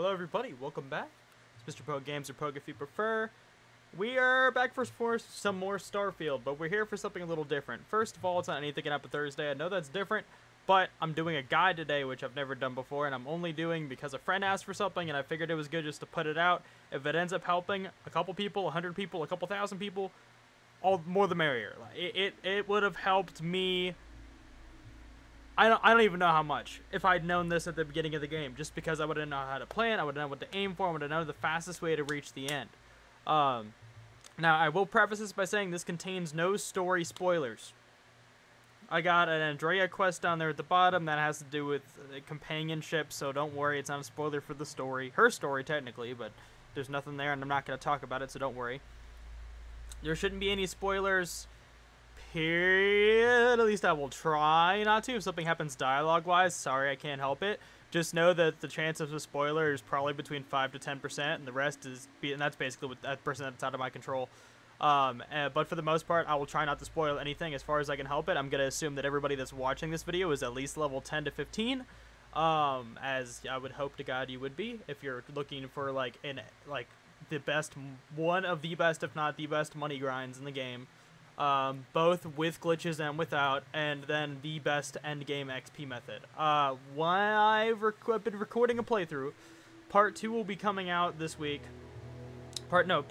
Hello everybody, welcome back. It's Mr. Pogue Games, or Pogue if you prefer. We are back for some more Starfield, but we're here for something a little different. First of all, it's not anything can happen Thursday. I know that's different, but I'm doing a guide today, which I've never done before, and I'm only doing because a friend asked for something, and I figured it was good just to put it out. If it ends up helping a couple people, 100 people, a couple thousand people, all more the merrier. It would have helped me. I don't even know how much. If I'd known this at the beginning of the game, just because I wouldn't know how to plan, I wouldn't know what to aim for, I wouldn't know the fastest way to reach the end. Now, I will preface this by saying this contains no story spoilers. I got an Andreja quest down there at the bottom that has to do with companionship, so don't worry, it's not a spoiler for the story. Her story, technically, but there's nothing there, and I'm not going to talk about it, so don't worry. There shouldn't be any spoilers. Period. At least I will try not to. If something happens dialogue-wise, sorry, I can't help it. Just know that the chance of a spoiler is probably between 5 to 10%, and the rest is, and that's basically with that person that's out of my control. But for the most part, I will try not to spoil anything as far as I can help it. I'm gonna assume that everybody that's watching this video is at least level 10 to 15, as I would hope to God you would be if you're looking for one of the best, if not the best, money grinds in the game. Both with glitches and without, and then the best endgame XP method. I've been recording a playthrough. Part 2 will be coming out this week. Part 1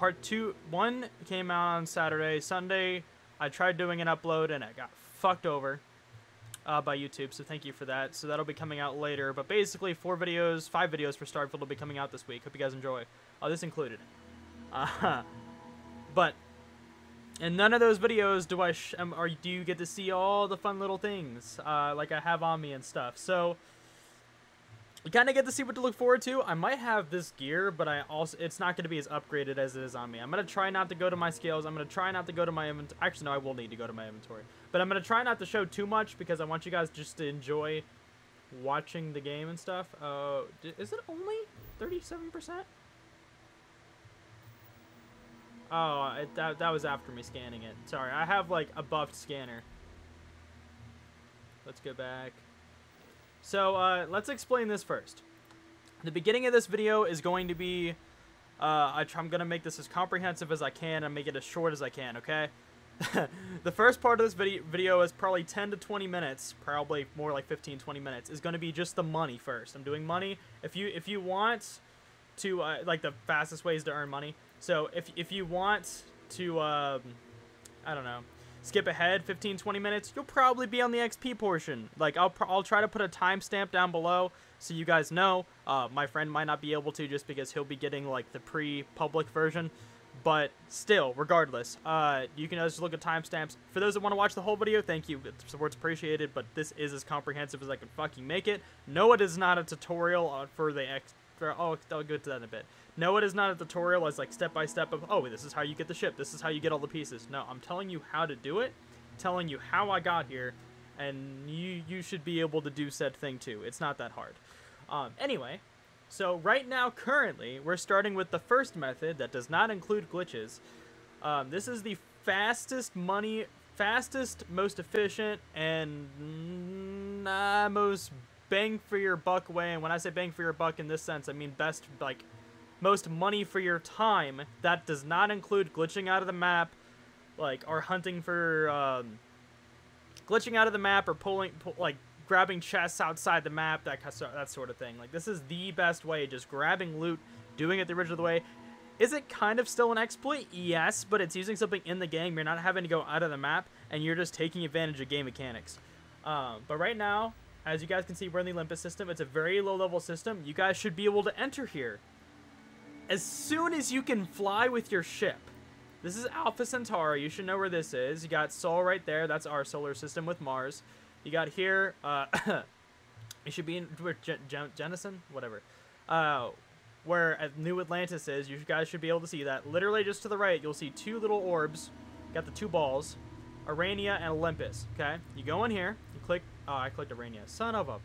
came out on Saturday. Sunday, I tried doing an upload, and I got fucked over by YouTube, so thank you for that. So that'll be coming out later, but basically 5 videos for Starfield will be coming out this week. Hope you guys enjoy. This included. But in none of those videos do do you get to see all the fun little things like I have on me and stuff. So you kind of get to see what to look forward to. I might have this gear, but I also it's not going to be as upgraded as it is on me. I'm going to try not to go to my scales. I'm going to try not to go to my inventory. Actually, no, I will need to go to my inventory. But I'm going to try not to show too much because I want you guys just to enjoy watching the game and stuff. Is it only 37%? Oh, that was after me scanning it. Sorry, I have, like, a buffed scanner. Let's go back. So, let's explain this first. The beginning of this video is going to be... I'm going to make this as comprehensive as I can and make it as short as I can, okay? The first part of this video is probably 10 to 20 minutes, probably more like 15, 20 minutes, is going to be just the money first. I'm doing money. If you want to, like, the fastest ways to earn money... So if you want to, I don't know, skip ahead 15, 20 minutes, you'll probably be on the XP portion. Like, I'll try to put a timestamp down below so you guys know. My friend might not be able to just because he'll be getting, like, the pre-public version. But still, regardless, you can just look at timestamps. For those that want to watch the whole video, thank you. Support's appreciated, but this is as comprehensive as I can fucking make it. No, it is not a tutorial for the XP. Oh, I'll get to that in a bit. No, it is not a tutorial. It's like step-by-step of, oh, this is how you get the ship. This is how you get all the pieces. No, I'm telling you how to do it, telling you how I got here, and you should be able to do said thing too. It's not that hard. Anyway, so right now, currently, we're starting with the first method that does not include glitches. This is the fastest, most efficient, and most bang for your buck way, and when I say bang for your buck in this sense, I mean best, like, most money for your time. That does not include glitching out of the map, like, or hunting for, glitching out of the map, or like, grabbing chests outside the map, that sort of thing. Like, this is the best way, just grabbing loot, doing it the original way. Is it kind of still an exploit? Yes, but it's using something in the game. You're not having to go out of the map, and you're just taking advantage of game mechanics. But right now, as you guys can see, we're in the Olympus system. It's a very low-level system. You guys should be able to enter here as soon as you can fly with your ship. This is Alpha Centauri. You should know where this is. You got Sol right there. That's our solar system with Mars. You got here. You should be in Jenison, whatever. Where New Atlantis is. You guys should be able to see that. Literally just to the right, you'll see two little orbs. Got the two balls. Arania and Olympus. Okay? You go in here. You click... Oh, I clicked Arania. Son of a...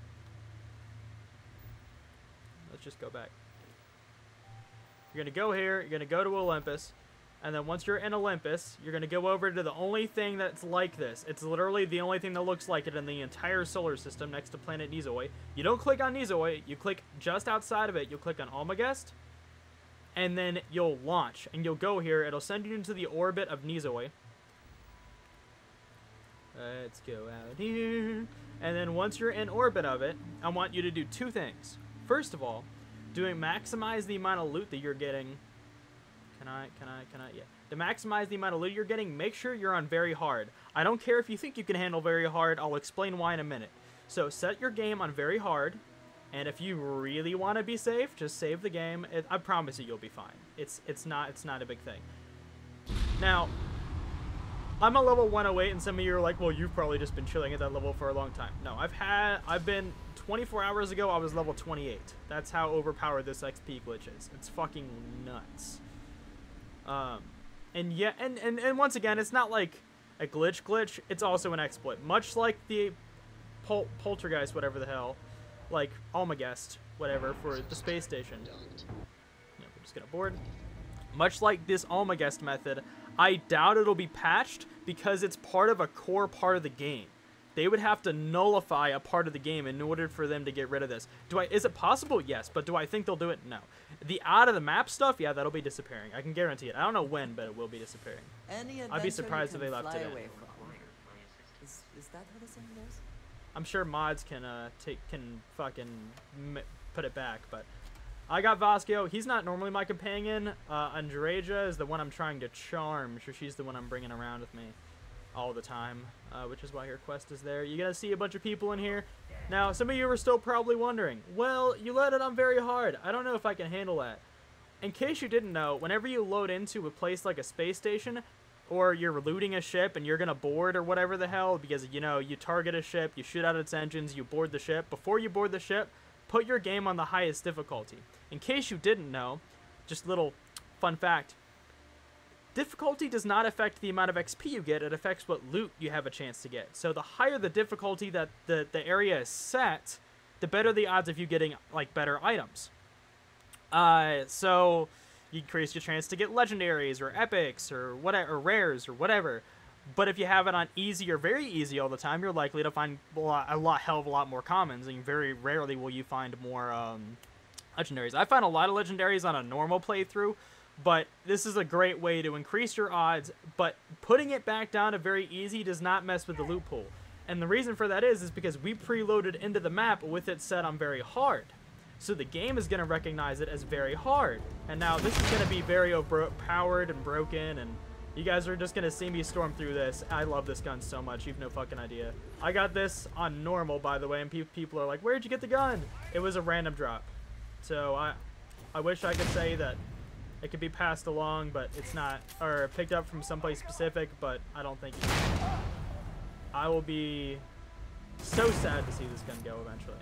Let's just go back. You're going to go here. You're going to go to Olympus. And then once you're in Olympus, you're going to go over to the only thing that's like this. It's literally the only thing that looks like it in the entire solar system next to planet Nizoi. You don't click on Nizoi. You click just outside of it. You'll click on Almagest. And then you'll launch. And you'll go here. It'll send you into the orbit of Nizoi. Let's go out here. And then once you're in orbit of it, I want you to do two things. First of all, maximize the amount of loot that you're getting. Yeah. To maximize the amount of loot you're getting, make sure you're on very hard. I don't care if you think you can handle very hard. I'll explain why in a minute. So set your game on very hard. And if you really want to be safe, just save the game. I promise you, you'll be fine. It's not a big thing. Now, I'm a level 108, and some of you are like, well, you've probably just been chilling at that level for a long time. No, I've been 24 hours ago, I was level 28. That's how overpowered this XP glitch is. It's fucking nuts. And yeah, and once again, it's not like a glitch. It's also an exploit, much like the poltergeist, whatever the hell, like Almagest, whatever, for the space station. Yeah, we're just gonna board. Much like this Almagest method, I doubt it'll be patched because it's part of a core part of the game. They would have to nullify a part of the game in order for them to get rid of this. Is it possible? Yes, but do I think they'll do it? No. The out of the map stuff, yeah, that'll be disappearing. I can guarantee it. I don't know when, but it will be disappearing. I'd be surprised if they left it. Is that how the saying goes? I'm sure mods can fucking put it back, but I got Vasco. He's not normally my companion. Andreja is the one I'm trying to charm. So she's the one I'm bringing around with me all the time, which is why her quest is there. You're gonna see a bunch of people in here. Now, some of you are still probably wondering, well, you loaded on very hard. I don't know if I can handle that. In case you didn't know, whenever you load into a place like a space station, or you're looting a ship and you're gonna board or whatever the hell, because, you know, you target a ship, you shoot out its engines, you board the ship. Before you board the ship, put your game on the highest difficulty. In case you didn't know, just little fun fact, difficulty does not affect the amount of XP you get, it affects what loot you have a chance to get. So the higher the difficulty that the area is set, the better the odds of you getting, like, better items. So you increase your chance to get legendaries or epics or whatever, or rares or whatever. But if you have it on easy or very easy all the time, you're likely to find a hell of a lot more commons, and very rarely will you find more legendaries. I find a lot of legendaries on a normal playthrough, but this is a great way to increase your odds, but putting it back down to very easy does not mess with the loot pool. And the reason for that is because we preloaded into the map with it set on very hard. So the game is going to recognize it as very hard. And now this is going to be very overpowered and broken, and you guys are just going to see me storm through this. I love this gun so much, you've no fucking idea. I got this on normal, by the way, and people are like, where'd you get the gun? It was a random drop. So I wish I could say that it could be passed along, but it's not, or picked up from someplace specific, but I don't think you can. I will be so sad to see this gun go eventually.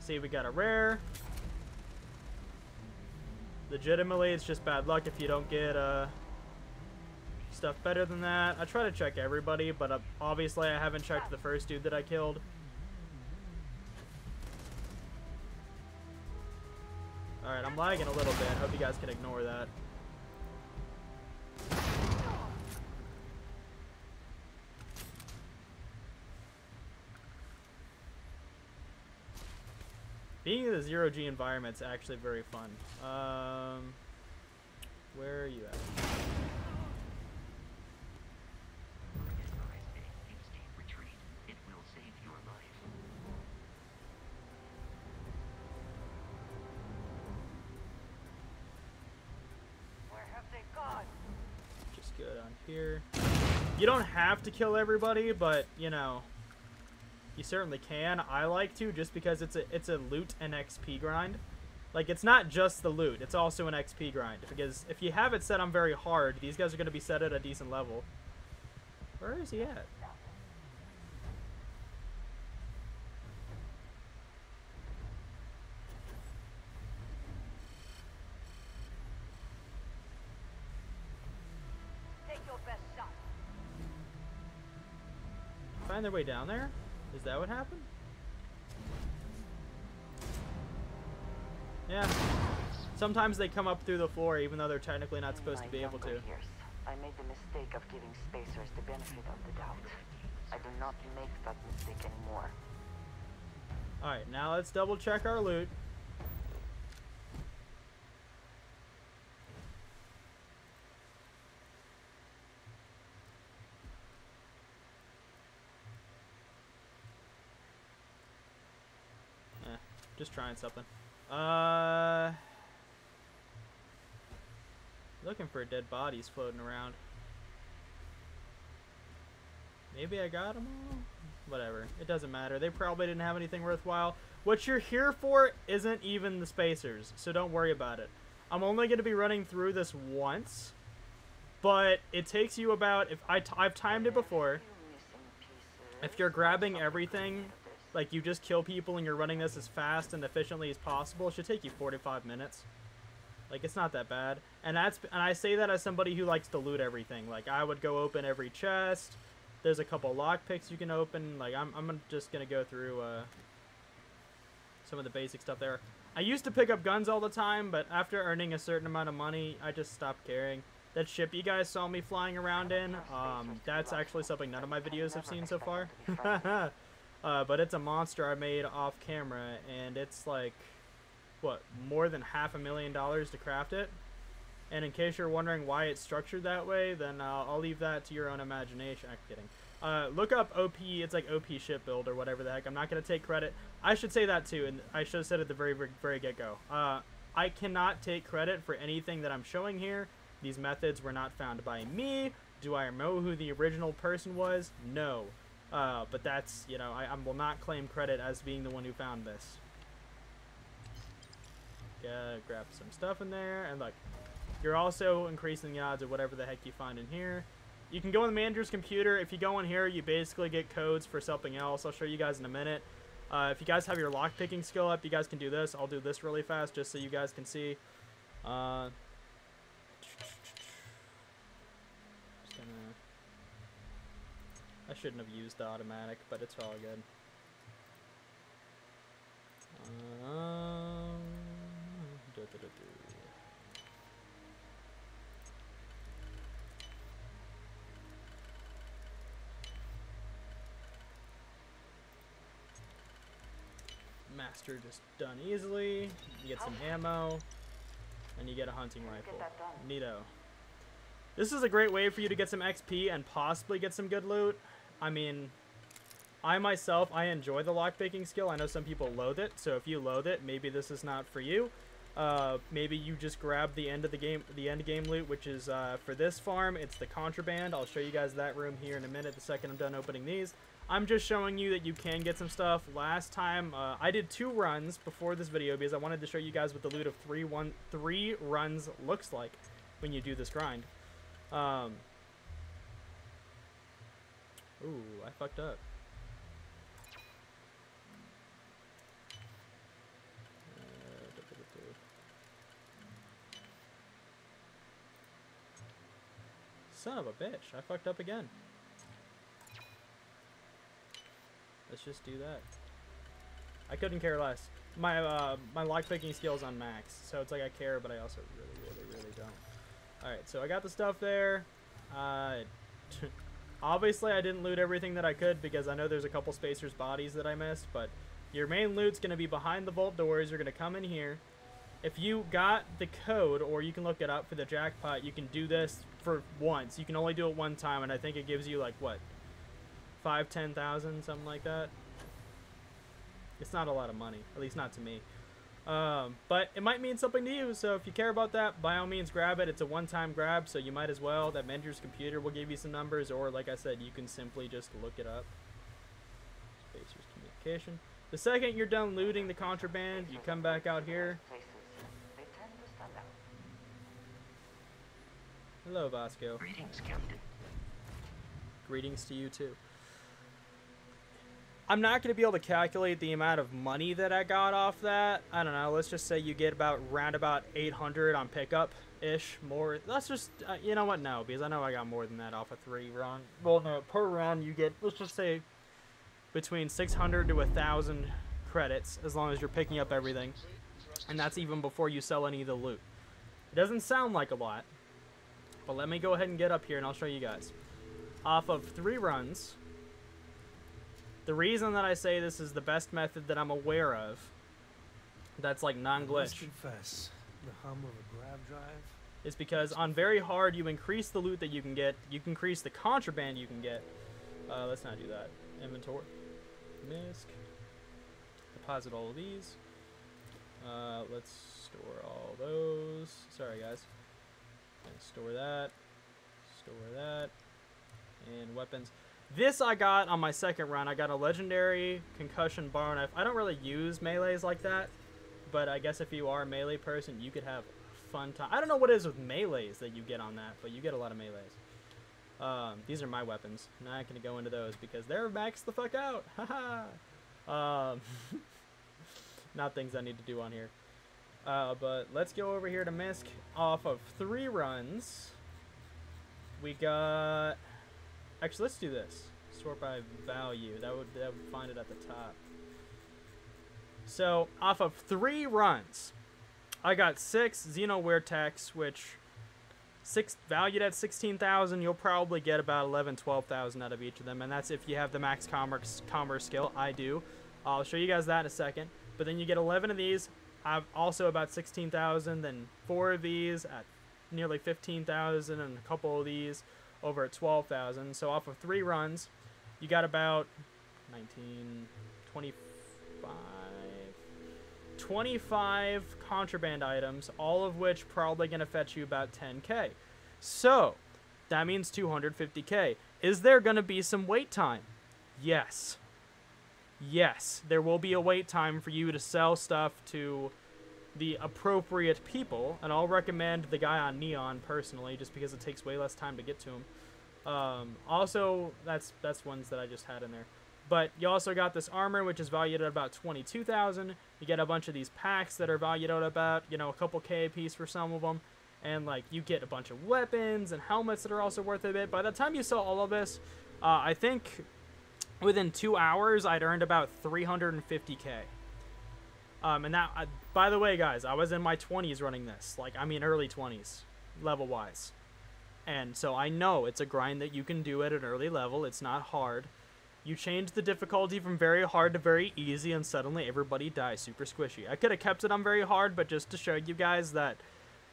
See, we got a rare. Legitimately, it's just bad luck if you don't get stuff better than that. I try to check everybody, but obviously I haven't checked the first dude that I killed. Alright, I'm lagging a little bit. Hope you guys can ignore that. Being in the zero-G environment's actually very fun. Where are you at? Here. You don't have to kill everybody, but, you know, you certainly can. I like to, just because it's a loot and XP grind. Like, it's not just the loot, it's also an XP grind, because if you have it set on very hard, these guys are going to be set at a decent level. Where is he at? Find their way down there? Is that what happened? Yeah. Sometimes they come up through the floor even though they're technically not supposed to be able to. I made the mistake of giving spacers the benefit of the doubt. I do not make that mistake anymore. Alright, now let's double check our loot. Just trying something. Looking for dead bodies floating around. Maybe I got them all? Whatever. It doesn't matter. They probably didn't have anything worthwhile. What you're here for isn't even the spacers, so don't worry about it. I'm only going to be running through this once, but it takes you about... I've timed it before. If you're grabbing everything... Like, you just kill people and you're running this as fast and efficiently as possible. It should take you 45 minutes. Like, it's not that bad. And I say that as somebody who likes to loot everything. Like, I would go open every chest. There's a couple lockpicks you can open. Like, I'm just going to go through some of the basic stuff there. I used to pick up guns all the time, but after earning a certain amount of money, I just stopped caring. That ship you guys saw me flying around in, that's actually something none of my videos have seen so far. But it's a monster I made off camera, and it's like, what, more than $500,000 to craft it? And in case you're wondering why it's structured that way, then I'll leave that to your own imagination. I'm kidding. Look up OP, it's like OP Shipbuild or whatever the heck. I'm not going to take credit. I should say that too, and I should have said it at the very get-go. I cannot take credit for anything that I'm showing here. These methods were not found by me. Do I know who the original person was? No. But that's, you know, I will not claim credit as being the one who found this. Yeah, grab some stuff in there, and look, you're also increasing the odds of whatever the heck you find in here. You can go on the manager's computer. If you go in here, you basically get codes for something else. I'll show you guys in a minute. If you guys have your lockpicking skill up, you guys can do this. I'll do this really fast just so you guys can see. I shouldn't have used the automatic, but it's all good. Master just done easily. You get some ammo, and you get a hunting rifle. Neato. This is a great way for you to get some XP and possibly get some good loot. I mean, I myself, I enjoy the lockpicking skill. I know some people loathe it, so if you loathe it, maybe this is not for you. Maybe you just grab the end of the end game loot, which is for this farm. It's the contraband. I'll show you guys that room here in a minute. The second I'm done opening these, I'm just showing you that you can get some stuff. Last time, I did 2 runs before this video because I wanted to show you guys what the loot of three runs looks like when you do this grind. Ooh, I fucked up. Son of a bitch, I fucked up again. Let's just do that. I couldn't care less. My my lockpicking skill's on max, so it's like I care, but I also really don't. Alright, so I got the stuff there. Obviously, I didn't loot everything that I could because I know there's a couple spacers' bodies that I missed, but your main loot's going to be behind the vault doors. You're going to come in here. If you got the code, or you can look it up for the jackpot, you can do this for once. You can only do it one time, and I think it gives you, like, what? 5,000, 10,000, something like that. It's not a lot of money, at least not to me. But it might mean something to you, so if you care about that, by all means grab it. It's a one-time grab, so you might as well. That manager's computer will give you some numbers, or like I said, you can simply just look it up. Spacers communication. The second you're done looting the contraband, you come back out here. Hello, Vasco. Greetings, Captain. Greetings to you too. I'm not going to be able to calculate the amount of money that I got off that. I don't know. Let's just say you get about roundabout 800 on pickup-ish more. Let's just, you know what? No, because I know I got more than that off a 3 round. Well, no, per round you get, let's just say, between 600 to 1,000 credits as long as you're picking up everything. And that's even before you sell any of the loot. It doesn't sound like a lot, But let me go ahead and get up here and I'll show you guys. Off of 3 runs, the reason that I say this is the best method that I'm aware of, that's like non-glitch, the hum of a grab drive, is because on very hard you increase the loot that you can get, you increase the contraband you can get. Let's not do that. Inventory. Misc. Deposit all of these. Let's store all those. Sorry guys. And store that. Store that. And weapons. This I got on my 2nd run. I got a legendary concussion bar knife. I don't really use melees like that, but I guess if you are a melee person, you could have fun time. I don't know what it is with melees that you get on that, but you get a lot of melees. These are my weapons. I'm not gonna go into those because they're maxed the fuck out. Haha. Not things I need to do on here. But let's go over here to Misk. Off of 3 runs, we got. Actually, let's do this. Sort by value. That would find it at the top. So off of 3 runs, I got 6 Xeno Wear Techs, which 6 valued at 16,000. You'll probably get about 11, 12,000 out of each of them, and that's if you have the max commerce skill. I do. I'll show you guys that in a second. But then you get 11 of these. I've also about 16,000. Then 4 of these at nearly 15,000, and a couple of these over at 12,000. So off of 3 runs, you got about 19, 25 contraband items, all of which probably going to fetch you about 10k. So that means 250k. Is there going to be some wait time? Yes. Yes, there will be a wait time for you to sell stuff to the appropriate people, and I'll recommend the guy on Neon personally, just because it takes way less time to get to him. Also, that's ones that I just had in there. But you also got this armor, which is valued at about 22,000. You get a bunch of these packs that are valued at about, you know, a couple K a piece for some of them, and like you get a bunch of weapons and helmets that are also worth a bit. By the time you sell all of this, I think within 2 hours I'd earned about 350k. And that, by the way, guys, I was in my 20s running this. Like, I mean, early 20s, level-wise. And so I know it's a grind that you can do at an early level. It's not hard. You change the difficulty from very hard to very easy, and suddenly everybody dies super squishy. I could have kept it on very hard, but just to show you guys that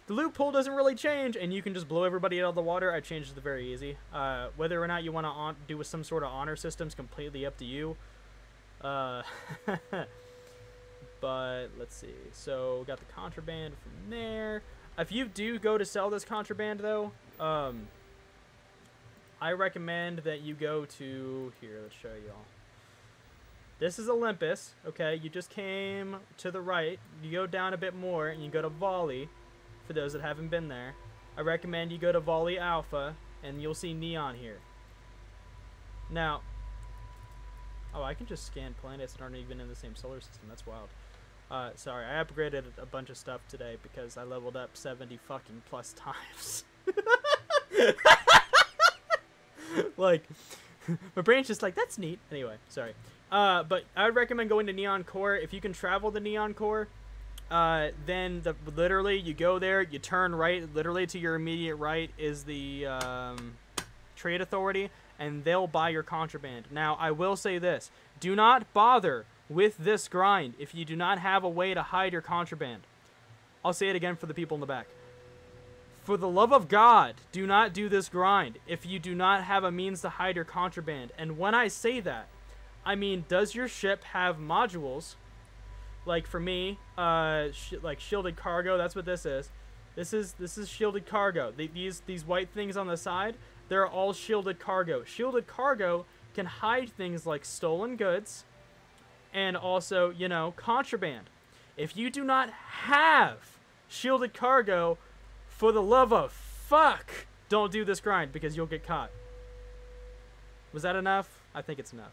the loot pool doesn't really change, and you can just blow everybody out of the water, I changed it to very easy. Whether or not you want to do with some sort of honor system is completely up to you. But let's see, so we got the contraband from there. If you do go to sell this contraband though, I recommend that you go to here. Let's show you all. This is Olympus. Okay, you just came to the right, you go down a bit more and you go to Volley. For those that haven't been there, I recommend you go to Volley Alpha and you'll see Neon here now. Oh, I can just scan planets that aren't even in the same solar system. That's wild. Sorry, I upgraded a bunch of stuff today because I leveled up 70 fucking plus times. Like, my brain's just like, that's neat. Anyway, sorry. But I would recommend going to Neon Core. If you can travel the Neon Core, then literally you go there, you turn right, literally to your immediate right is the Trade Authority, and they'll buy your contraband. Now, I will say this. Do not bother with this grind if you do not have a way to hide your contraband. I'll say it again for the people in the back. For the love of God, do not do this grind if you do not have a means to hide your contraband. And when I say that, I mean, does your ship have modules? Like for me, like shielded cargo, that's what this is. This is shielded cargo. These white things on the side, they're all shielded cargo. Shielded cargo can hide things like stolen goods and also, you know, contraband. If you do not have shielded cargo, for the love of fuck, don't do this grind because you'll get caught. Was that enough? I think it's enough.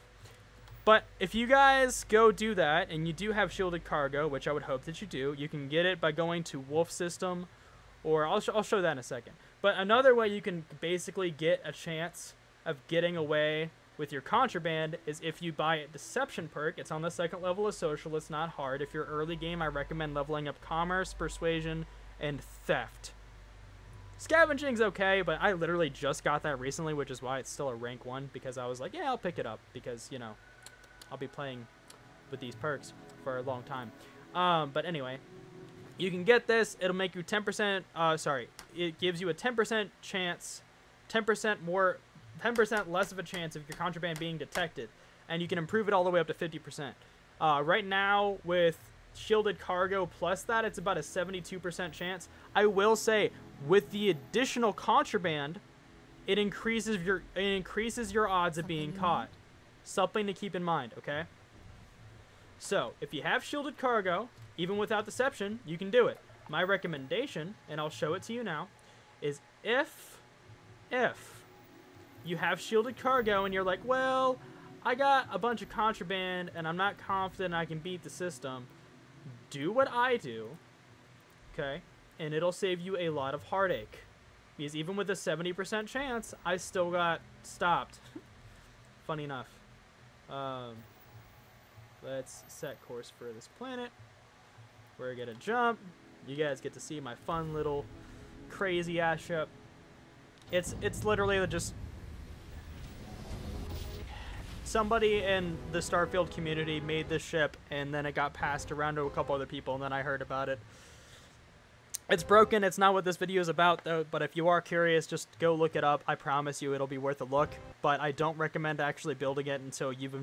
But if you guys go do that and you do have shielded cargo, which I would hope that you do, you can get it by going to Wolf System, or I'll show that in a second. But another way you can basically get a chance of getting away with your contraband is if you buy a deception perk. It's on the 2nd level of social. It's not hard. If you're early game, I recommend leveling up commerce, persuasion, and theft. Scavenging's okay, but I literally just got that recently, which is why it's still a rank 1, because I was like, yeah, I'll pick it up, because, you know, I'll be playing with these perks for a long time. But anyway, you can get this. It'll make you 10%, it gives you a 10% chance, 10% less of a chance of your contraband being detected, and you can improve it all the way up to 50%. Right now, with shielded cargo plus that, it's about a 72% chance. I will say, with the additional contraband, it increases your odds of being caught. Something to keep in mind, okay? So, if you have shielded cargo, even without deception, you can do it. My recommendation, and I'll show it to you now, is if you have shielded cargo and you're like, well, I got a bunch of contraband and I'm not confident I can beat the system, do what I do, okay? And it'll save you a lot of heartache. Because even with a 70% chance, I still got stopped. Funny enough. Let's set course for this planet. We're gonna jump. You guys get to see my fun little crazy ass ship. It's literally just somebody in the Starfield community made this ship, and then it got passed around to a couple other people, and then I heard about it. It's broken. It's not what this video is about, though, but if you are curious, just go look it up. I promise you it'll be worth a look, but I don't recommend actually building it until you've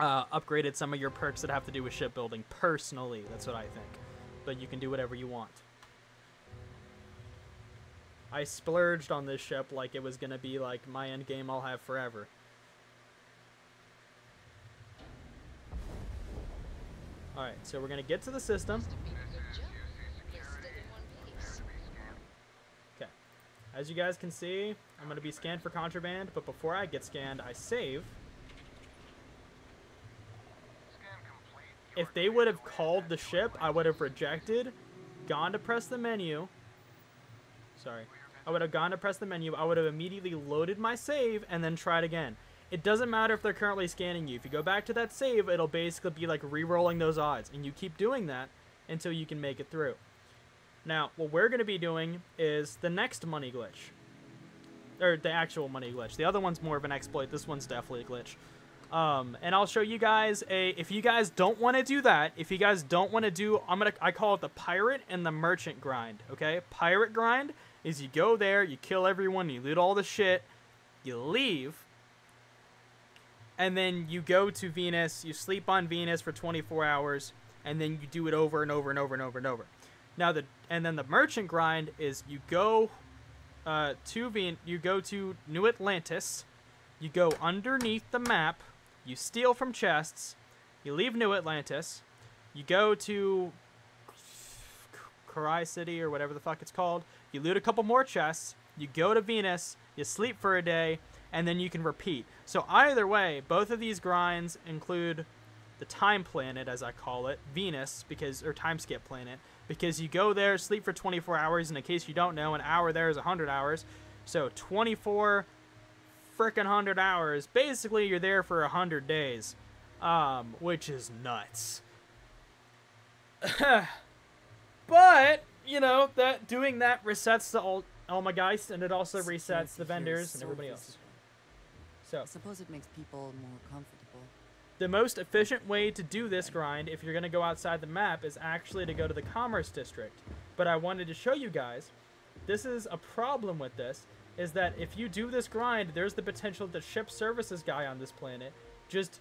upgraded some of your perks that have to do with shipbuilding. Personally, that's what I think, but you can do whatever you want. I splurged on this ship like it was going to be like my end game I'll have forever. Alright, so we're going to get to the system. As you guys can see, I'm going to be scanned for contraband, but before I get scanned, I save. If they would have called the ship, I would have rejected, gone to press the menu. Sorry. I would have gone to press the menu, I would have immediately loaded my save, and then tried again. It doesn't matter if they're currently scanning you. If you go back to that save, it'll basically be like re-rolling those odds, and you keep doing that until you can make it through. Now, what we're going to be doing is the next money glitch. Or the actual money glitch. The other one's more of an exploit. This one's definitely a glitch. And I'll show you guys a... If you guys don't want to do that, if you guys don't want to do... I call it the pirate and the merchant grind, okay? Pirate grind is you go there, you kill everyone, you loot all the shit, you leave, and then you go to Venus, you sleep on Venus for 24 hours, and then you do it over and over and over and over and over. Now and then the merchant grind is you go to New Atlantis, you go underneath the map, you steal from chests, you leave New Atlantis, you go to Akila City or whatever the fuck it's called, you loot a couple more chests, you go to Venus, you sleep for a day, and then you can repeat. So either way, both of these grinds include the time planet, as I call it, Venus, because or time skip planet. Because you go there, sleep for 24 hours, and in case you don't know, an hour there is 100 hours. So 24 frickin' 100 hours. Basically, you're there for 100 days, which is nuts. But, you know, that doing that resets the Almagest, and it also resets the vendors and everybody else. So I suppose it makes people more comfortable. The most efficient way to do this grind, if you're going to go outside the map, is actually to go to the Commerce District. But I wanted to show you guys, this is a problem with this, is that if you do this grind, there's the potential that the ship services guy on this planet just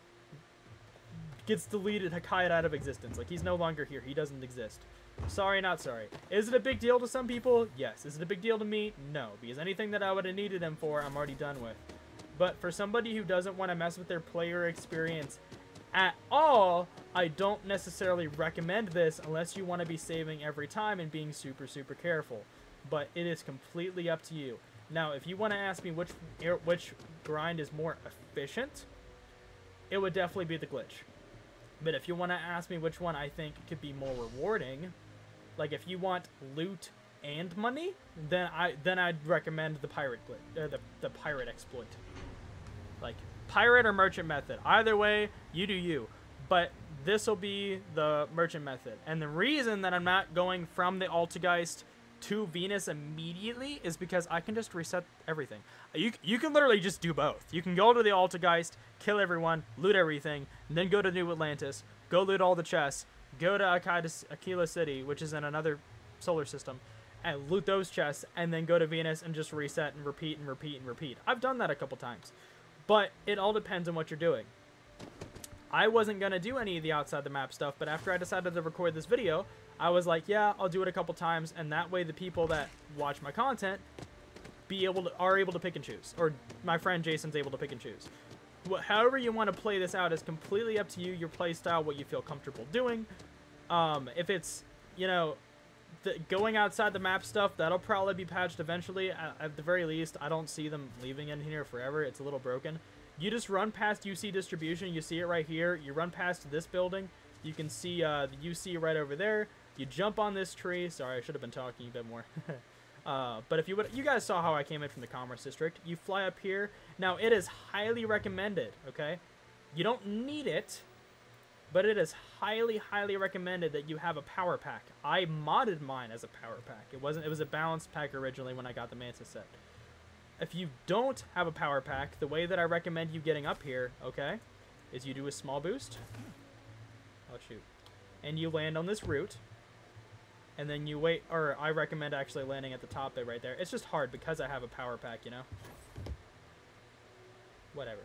gets deleted, Hikai'd out of existence. Like, he's no longer here. He doesn't exist. Sorry, not sorry. Is it a big deal to some people? Yes. Is it a big deal to me? No. Because anything that I would have needed him for, I'm already done with. But for somebody who doesn't want to mess with their player experience at all, I don't necessarily recommend this unless you want to be saving every time and being super, super careful. But it is completely up to you. Now, if you want to ask me which grind is more efficient, it would definitely be the glitch. But if you want to ask me which one I think could be more rewarding, like if you want loot and money, then I'd recommend the pirate glitch, the pirate exploit. Like, pirate or merchant method. Either way, you do you. But this will be the merchant method. And the reason that I'm not going from the Altageist to Venus immediately is because I can just reset everything. You can literally just do both. You can go to the Altergeist, kill everyone, loot everything, and then go to New Atlantis, go loot all the chests, go to Akila City, which is in another solar system, and loot those chests, and then go to Venus and just reset and repeat and repeat and repeat. I've done that a couple times, but it all depends on what you're doing. I wasn't going to do any of the outside the map stuff, but after I decided to record this video, I was like, yeah, I'll do it a couple times, and that way the people that watch my content are able to pick and choose, or my friend Jason's able to pick and choose. However you want to play this out is completely up to you, your play style, what you feel comfortable doing. If it's, you know, going outside the map stuff, that'll probably be patched eventually. At the very least, I don't see them leaving in here forever. It's a little broken. You just run past UC distribution. You see it right here. You run past this building. You can see the UC right over there. You jump on this tree. Sorry, I should have been talking a bit more. But if you guys saw how I came in from the Commerce District. You fly up here. Now, it is highly recommended, okay? You don't need it, but it is highly, highly recommended that you have a power pack. I modded mine as a power pack. It was a balanced pack originally when I got the Manta set. If you don't have a power pack, the way that I recommend you getting up here, okay, is you do a small boost. Oh, shoot. And you land on this root. And then you wait, or I recommend actually landing at the top bit right there. It's just hard because I have a power pack, you know? Whatever.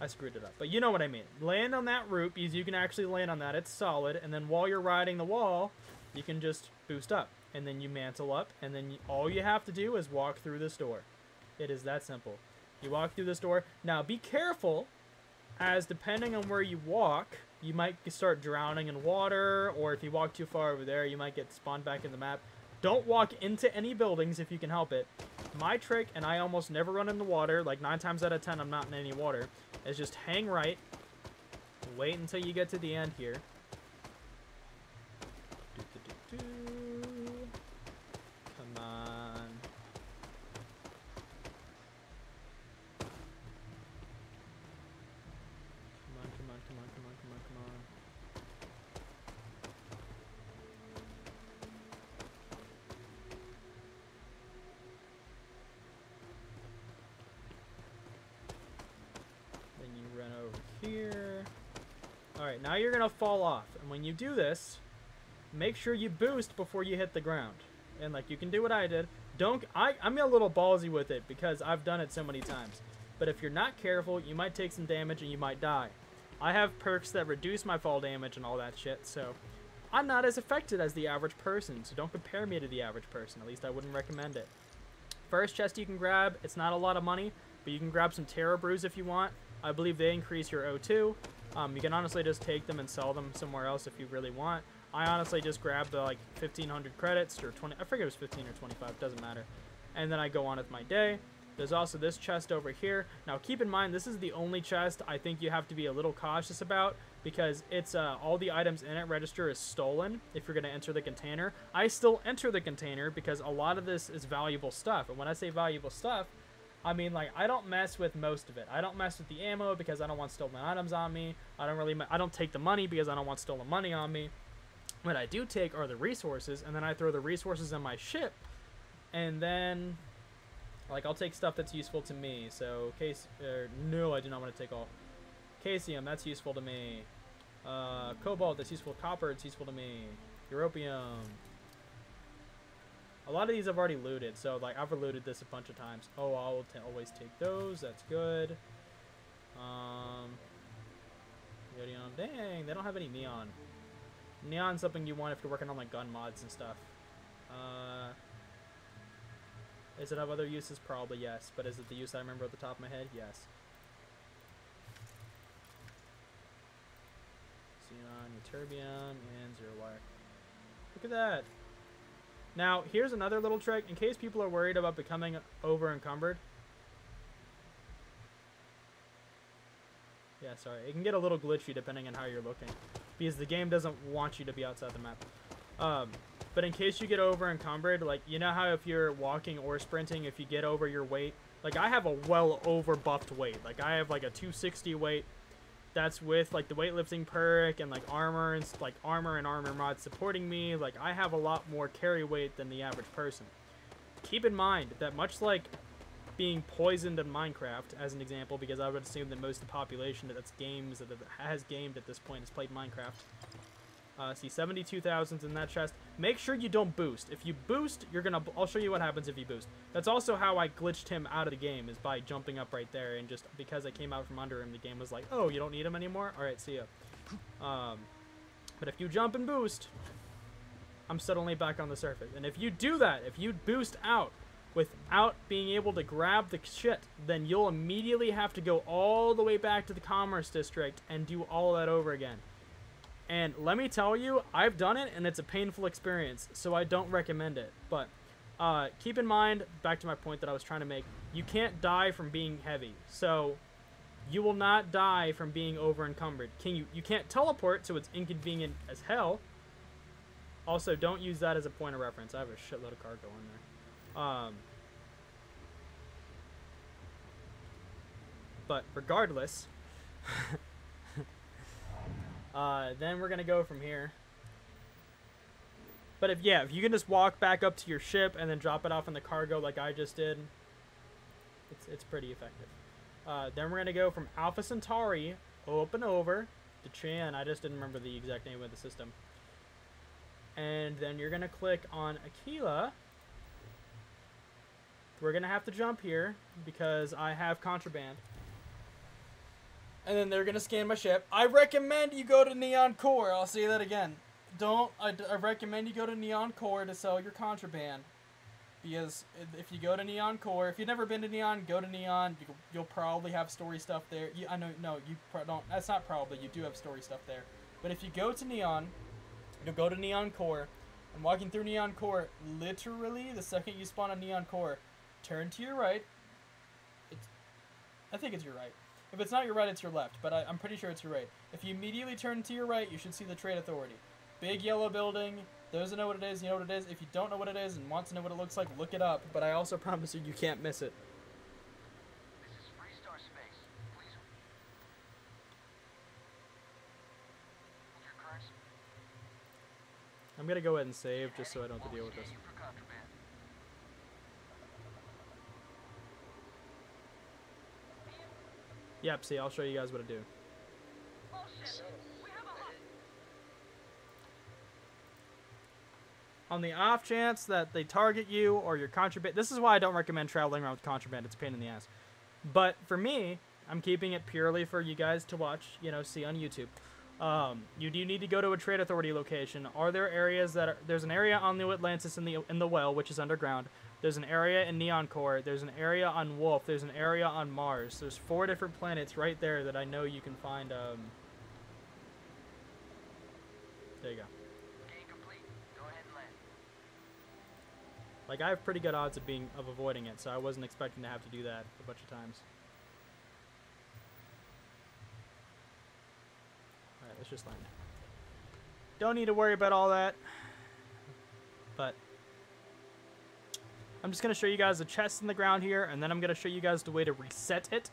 I screwed it up, but you know what I mean. Land on that root because you can actually land on that. It's solid. And then while you're riding the wall, you can just boost up. And then you mantle up, and then all you have to do is walk through this door. It is that simple. You walk through this door. Now, be careful, as depending on where you walk, you might start drowning in water, or if you walk too far over there, you might get spawned back in the map. Don't walk into any buildings if you can help it. My trick, and I almost never run in the water, like 9 times out of 10 I'm not in any water, is just hang right, wait until you get to the end here. Alright, now you're going to fall off. And when you do this, make sure you boost before you hit the ground. And, like, you can do what I did. I'm a little ballsy with it because I've done it so many times. But if you're not careful, you might take some damage and you might die. I have perks that reduce my fall damage and all that shit, so I'm not as affected as the average person. So don't compare me to the average person. At least I wouldn't recommend it. First chest you can grab. It's not a lot of money, but you can grab some Terra Brews if you want. I believe they increase your O2. You can honestly just take them and sell them somewhere else if you really want. I honestly just grabbed like 1,500 credits or 20. I forget it was 15 or 25. Doesn't matter. And then I go on with my day. There's also this chest over here. Now keep in mind, this is the only chest I think you have to be a little cautious about because it's all the items in it register is stolen if you're going to enter the container. I still enter the container because a lot of this is valuable stuff. And when I say valuable stuff, I mean, like, I don't mess with most of it. I don't mess with the ammo because I don't want stolen items on me. I don't take the money because I don't want stolen money on me. What I do take are the resources, and then I throw the resources in my ship. And then, like, I'll take stuff that's useful to me. So, no, I do not want to take all. Caesium, that's useful to me. Cobalt, that's useful. Copper, it's useful to me. Europium. A lot of these I've already looted, so, like, I've looted this a bunch of times. Oh, I'll always take those. That's good. Dang, they don't have any neon. Neon's something you want if you're working on, like, gun mods and stuff. Does it have other uses? Probably, yes. But is it the use I remember at the top of my head? Yes. Xenon, Ytterbium, and Zero Wire. Look at that. Now, here's another little trick, in case people are worried about becoming over-encumbered. Yeah, sorry. It can get a little glitchy depending on how you're looking, because the game doesn't want you to be outside the map. But in case you get over-encumbered, like, you know how if you're walking or sprinting, if you get over your weight, like, I have a well-over-buffed weight. Like, I have, like, a 260 weight, that's with like the weightlifting perk and like armor and like armor and armor mods supporting me. Like I have a lot more carry weight than the average person. Keep in mind that much like being poisoned in Minecraft as an example, because I would assume that most of the population that's games that has gamed at this point has played Minecraft. See 72,000 in that chest. Make sure you don't boost. If you boost, you're gonna. I'll show you what happens if you boost. That's also how I glitched him out of the game, is by jumping up right there, and just because I came out from under him, the game was like, oh, you don't need him anymore? All right, see ya. But if you jump and boost, I'm suddenly back on the surface. And if you do that, if you boost out without being able to grab the shit, then you'll immediately have to go all the way back to the Commerce District and do all that over again. And let me tell you, I've done it, and it's a painful experience, so I don't recommend it. But keep in mind, back to my point that I was trying to make, you can't die from being heavy. So you will not die from being over-encumbered. You can't teleport, so it's inconvenient as hell. Also, don't use that as a point of reference. I have a shitload of cargo in there. But regardless... then we're gonna go from here. But if you can just walk back up to your ship and then drop it off in the cargo like I just did, it's pretty effective. Then we're gonna go from Alpha Centauri up and over to Chan. I just didn't remember the exact name of the system. And then you're gonna click on Akila. We're gonna have to jump here because I have contraband. And then they're going to scan my ship. I recommend you go to Neon Core. I'll say that again. I recommend you go to Neon Core to sell your contraband. Because if you go to Neon Core, if you've never been to Neon, go to Neon. You'll probably have story stuff there. That's not probably. You do have story stuff there. But if you go to Neon, you'll go to Neon Core. And walking through Neon Core, literally the second you spawn on Neon Core, turn to your right. I think it's your right. If it's not your right, it's your left, but I'm pretty sure it's your right. If you immediately turn to your right, you should see the Trade Authority. Big yellow building. Those that know what it is, you know what it is. If you don't know what it is and want to know what it looks like, look it up. But I also promise you, you can't miss it. This is Free Star Space. Please. Your currency. I'm going to go ahead and save just so I don't have to deal with this. Yep, see, I'll show you guys what to do. On the off chance that they target you or your contraband... This is why I don't recommend traveling around with contraband. It's a pain in the ass. But for me, I'm keeping it purely for you guys to watch, see on YouTube. You do need to go to a Trade Authority location. Are there areas that are... There's an area on New Atlantis in the well, which is underground. There's an area in Neon Core. There's an area on Wolf. There's an area on Mars. There's 4 different planets right there that I know you can find. There you go. Okay, complete. Go ahead and land. Like I have pretty good odds of avoiding it, so I wasn't expecting to have to do that a bunch of times. All right, let's just land. Don't need to worry about all that. But. I'm just going to show you guys the chest in the ground here, and then I'm going to show you guys the way to reset it.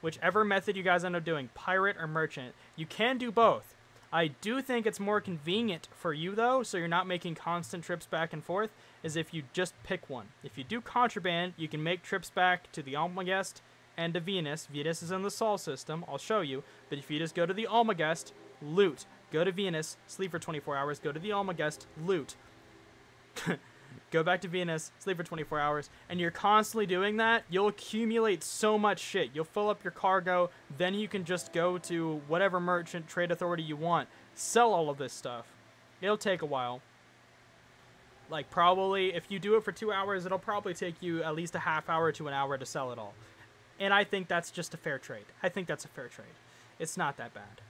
Whichever method you guys end up doing, pirate or merchant. You can do both. I do think it's more convenient for you, though, so you're not making constant trips back and forth, is if you just pick one. If you do contraband, you can make trips back to the Almagest and to Venus. Venus is in the Sol system. I'll show you. But if you just go to the Almagest, loot. Go to Venus, sleep for 24 hours. Go to the Almagest, loot. Go back to Venus, sleep for 24 hours, and you're constantly doing that, you'll accumulate so much shit. You'll fill up your cargo, then you can just go to whatever merchant, Trade Authority you want, sell all of this stuff. It'll take a while. Like, probably, if you do it for 2 hours, it'll probably take you at least a half hour to an hour to sell it all. And I think that's just a fair trade. I think that's a fair trade. It's not that bad.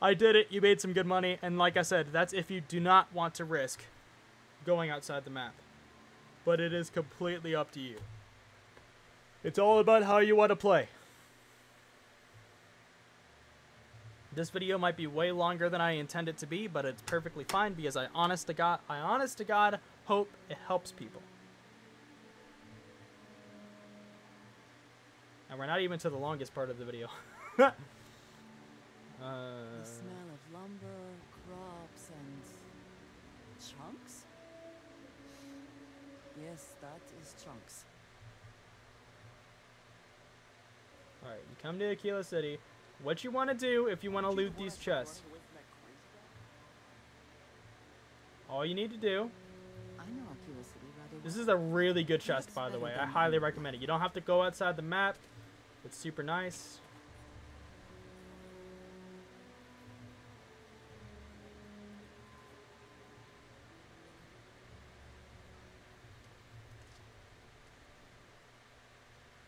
I did it, you made some good money, and like I said, that's if you do not want to risk going outside the map, but it is completely up to you. It's all about how you want to play. This video might be way longer than I intend it to be, but it's perfectly fine because I honest to God hope it helps people. And we're not even to the longest part of the video. The smell of lumber, crops, and chunks? Yes, that is chunks. Alright, you come to Akila City. What you want to do if you want to loot these chests? All you need to do... I know Akila City rather well. This is a really good chest, by the way. I highly recommend it. You don't have to go outside the map. It's super nice.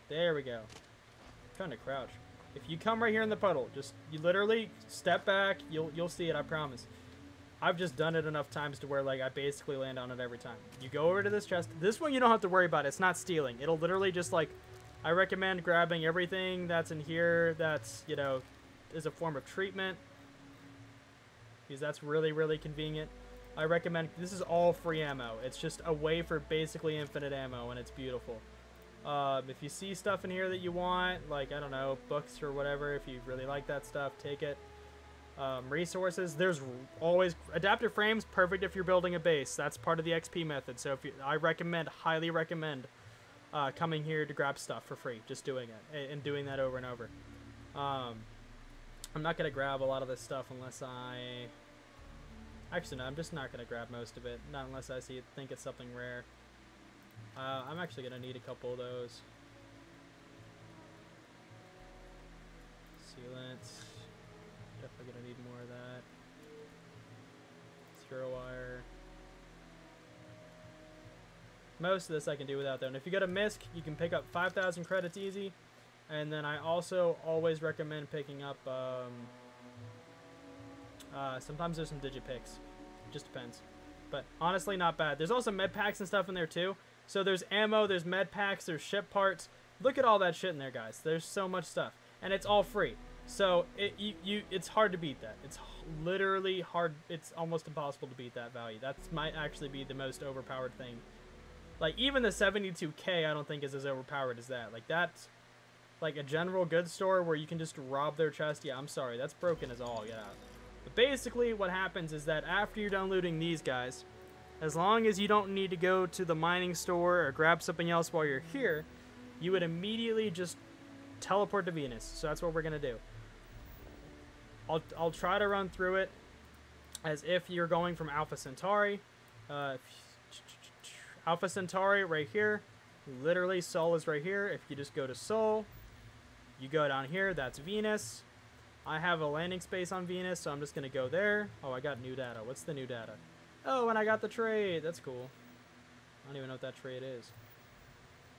There we go. I'm trying to crouch. If you come right here in the puddle, just you literally step back. You'll see it. I promise. I've just done it enough times to where like I basically land on it every time. You go over to this chest. This one you don't have to worry about. It's not stealing. It'll literally just like. I recommend grabbing everything that's in here. That's you know, is a form of treatment. Because that's really really convenient. I recommend. This is all free ammo. It's just a way for basically infinite ammo, and it's beautiful. If you see stuff in here that you want, like, I don't know, books or whatever, if you really like that stuff, take it. Resources, there's always... Adaptive frames, perfect if you're building a base. That's part of the XP method. So if you, I recommend, highly recommend coming here to grab stuff for free. Just doing it and doing that over and over. I'm not going to grab a lot of this stuff unless I... Actually, no, I'm just not going to grab most of it. Not unless I see it, think it's something rare. I'm actually gonna need a couple of those. Sealants. Definitely gonna need more of that. Zero wire. Most of this I can do without though. And if you go to MISC, you can pick up 5,000 credits easy. And then I also always recommend picking up. Sometimes there's some digipicks. Just depends. But honestly, not bad. There's also med packs and stuff in there too. So there's ammo, there's med packs, there's ship parts. Look at all that shit in there, guys. There's so much stuff. And it's all free. So it's hard to beat that. It's literally hard. It's almost impossible to beat that value. That might actually be the most overpowered thing. Like, even the 72K I don't think is as overpowered as that. Like, that's like a general goods store where you can just rob their chest. Yeah, I'm sorry. That's broken as all. Get out. But basically, what happens is that after you're done looting these guys... As long as you don't need to go to the mining store or grab something else while you're here, you would immediately just teleport to Venus. So that's what we're going to do. I'll try to run through it as if you're going from Alpha Centauri. Alpha Centauri right here. Literally, Sol is right here. If you just go to Sol, you go down here. That's Venus. I have a landing space on Venus, so I'm just going to go there. Oh, I got new data. What's the new data? Oh, and I got the trade. That's cool. I don't even know what that trade is.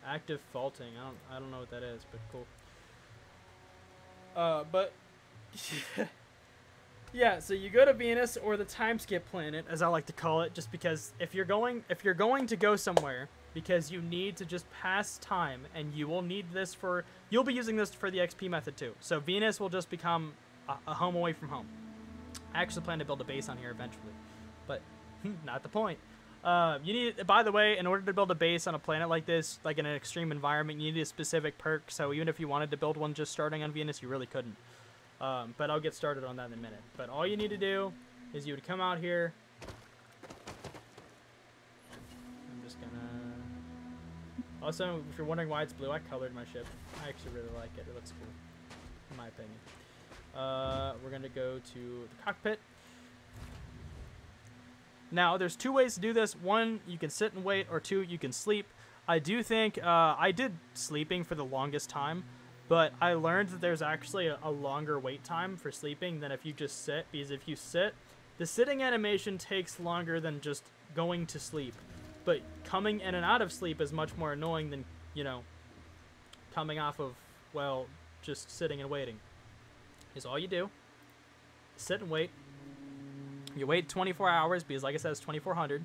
Active faulting. I don't know what that is, but cool. But yeah, so you go to Venus, or the time skip planet, as I like to call it, just because if you're going to go somewhere, because you need to just pass time, and you will need this for you'll be using this for the XP method too. So Venus will just become a home away from home. I actually plan to build a base on here eventually. But not the point. You need, by the way, in order to build a base on a planet like this, like in an extreme environment, you need a specific perk. So even if you wanted to build one just starting on Venus, you really couldn't. But I'll get started on that in a minute. But all you need to do is you would come out here. I'm just gonna... Also, if you're wondering why it's blue, I colored my ship. I actually really like it. It looks cool, in my opinion. We're gonna go to the cockpit. Now, there's two ways to do this. One, you can sit and wait, or two, you can sleep. I do think, I did sleeping for the longest time, but I learned that there's actually a longer wait time for sleeping than if you just sit, because if you sit, the sitting animation takes longer than just going to sleep, but coming in and out of sleep is much more annoying than, you know, coming off of, well, just sitting and waiting. Is all you do, sit and wait. You wait 24 hours because, like I said, it's 2400,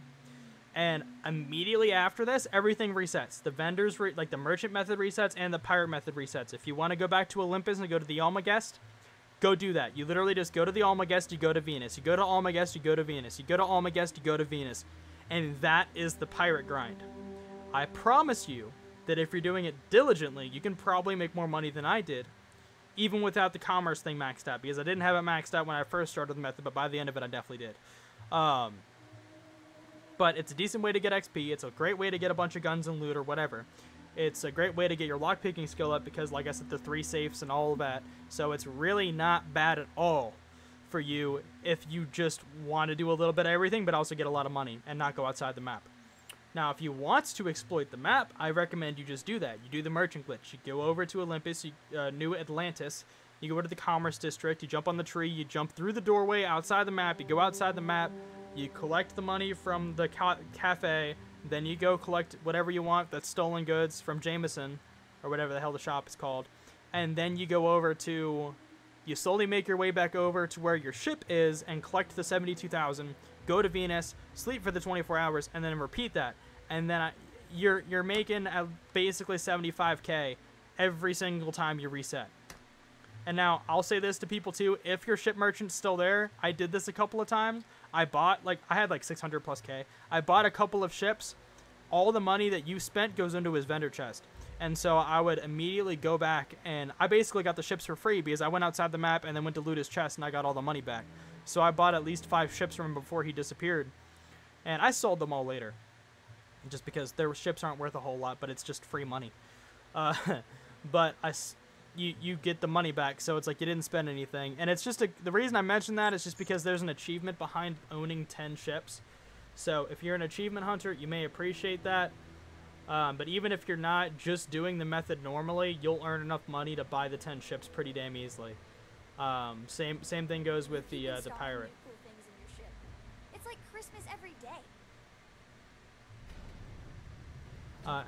and immediately after this, everything resets. The vendors, like the merchant method, resets, and the pirate method resets. If you want to go back to Olympus and go to the Almagest, go do that. You literally just go to the Almagest, you go to Venus. You go to Almagest, you go to Venus. You go to Almagest, you go to Venus, and that is the pirate grind. I promise you that if you're doing it diligently, you can probably make more money than I did. even without the commerce thing maxed out, because I didn't have it maxed out when I first started the method, but by the end of it, I definitely did. But it's a decent way to get XP. It's a great way to get a bunch of guns and loot or whatever. It's a great way to get your lockpicking skill up because, like I said, the 3 safes and all of that. So it's really not bad at all for you if you just want to do a little bit of everything, but also get a lot of money and not go outside the map. Now, if you want to exploit the map, I recommend you just do that. You do the merchant glitch. You go over to Olympus, New Atlantis. You go over to the Commerce District. You jump on the tree. You jump through the doorway outside the map. You go outside the map. You collect the money from the cafe. Then you go collect whatever you want that's stolen goods from Jameson, or whatever the hell the shop is called. And then you go over to... You slowly make your way back over to where your ship is and collect the 72,000, go to Venus, sleep for the 24 hours, and then repeat that. And then you're making basically 75K every single time you reset. And now, I'll say this to people too, if your ship merchant's still there, I did this a couple of times. I had like 600 plus K. I bought a couple of ships. All the money that you spent goes into his vendor chest. And so I would immediately go back, and I basically got the ships for free because I went outside the map and then went to loot his chest and I got all the money back. So I bought at least 5 ships from him before he disappeared. And I sold them all later. Just because their ships aren't worth a whole lot, but it's just free money. But you get the money back, so it's like you didn't spend anything. And it's just the reason I mentioned that is just because there's an achievement behind owning 10 ships. So if you're an achievement hunter, you may appreciate that. But even if you're not just doing the method normally, you'll earn enough money to buy the 10 ships pretty damn easily. Same thing goes with the pirate. It's like Christmas every day.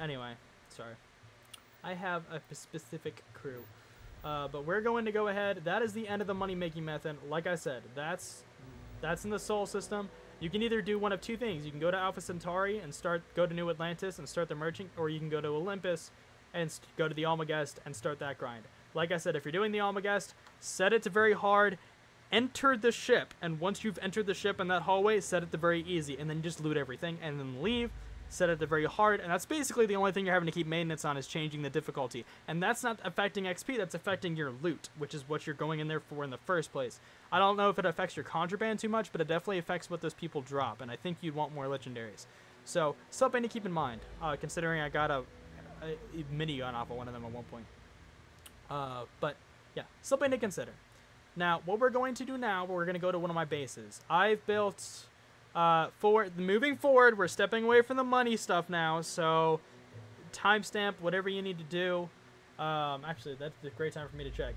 Anyway, sorry. I have a specific crew. But we're going to go ahead. That is the end of the money-making method. Like I said, that's in the Sol system. You can either do one of two things. You can go to Alpha Centauri and go to New Atlantis and start the merchant, or you can go to Olympus and go to the Almagest and start that grind. Like I said, if you're doing the Almagest, set it to very hard, enter the ship, and once you've entered the ship in that hallway, set it to very easy, and then just loot everything, and then leave. Set it to very hard, and that's basically the only thing you're having to keep maintenance on is changing the difficulty. And that's not affecting XP, that's affecting your loot, which is what you're going in there for in the first place. I don't know if it affects your contraband too much, but it definitely affects what those people drop, and I think you'd want more legendaries. So, something to keep in mind, considering I got a minigun off of one of them at one point. But, yeah, something to consider. Now, what we're going to do now, we're going to go to one of my bases. I've built... moving forward, we're stepping away from the money stuff now, so timestamp, whatever you need to do. Actually, that's a great time for me to check.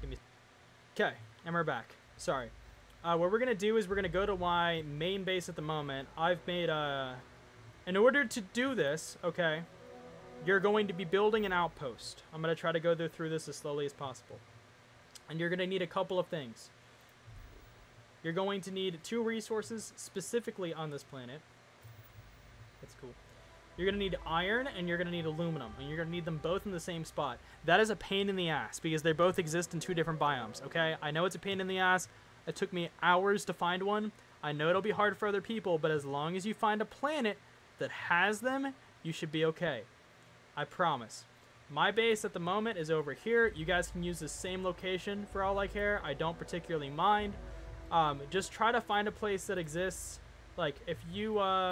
Okay, and we're back. Sorry. What we're going to do is we're going to go to my main base at the moment. I've made in order to do this, okay, you're going to be building an outpost. I'm going to try to go through this as slowly as possible. And you're going to need a couple of things. You're going to need 2 resources specifically on this planet. That's cool. You're going to need iron and you're going to need aluminum. And you're going to need them both in the same spot. That is a pain in the ass because they both exist in 2 different biomes, okay? I know it's a pain in the ass. It took me hours to find one. I know it'll be hard for other people, but as long as you find a planet that has them, you should be okay. I promise. My base at the moment is over here. You guys can use the same location for all I care. I don't particularly mind. Just try to find a place that exists. Like, if you, let's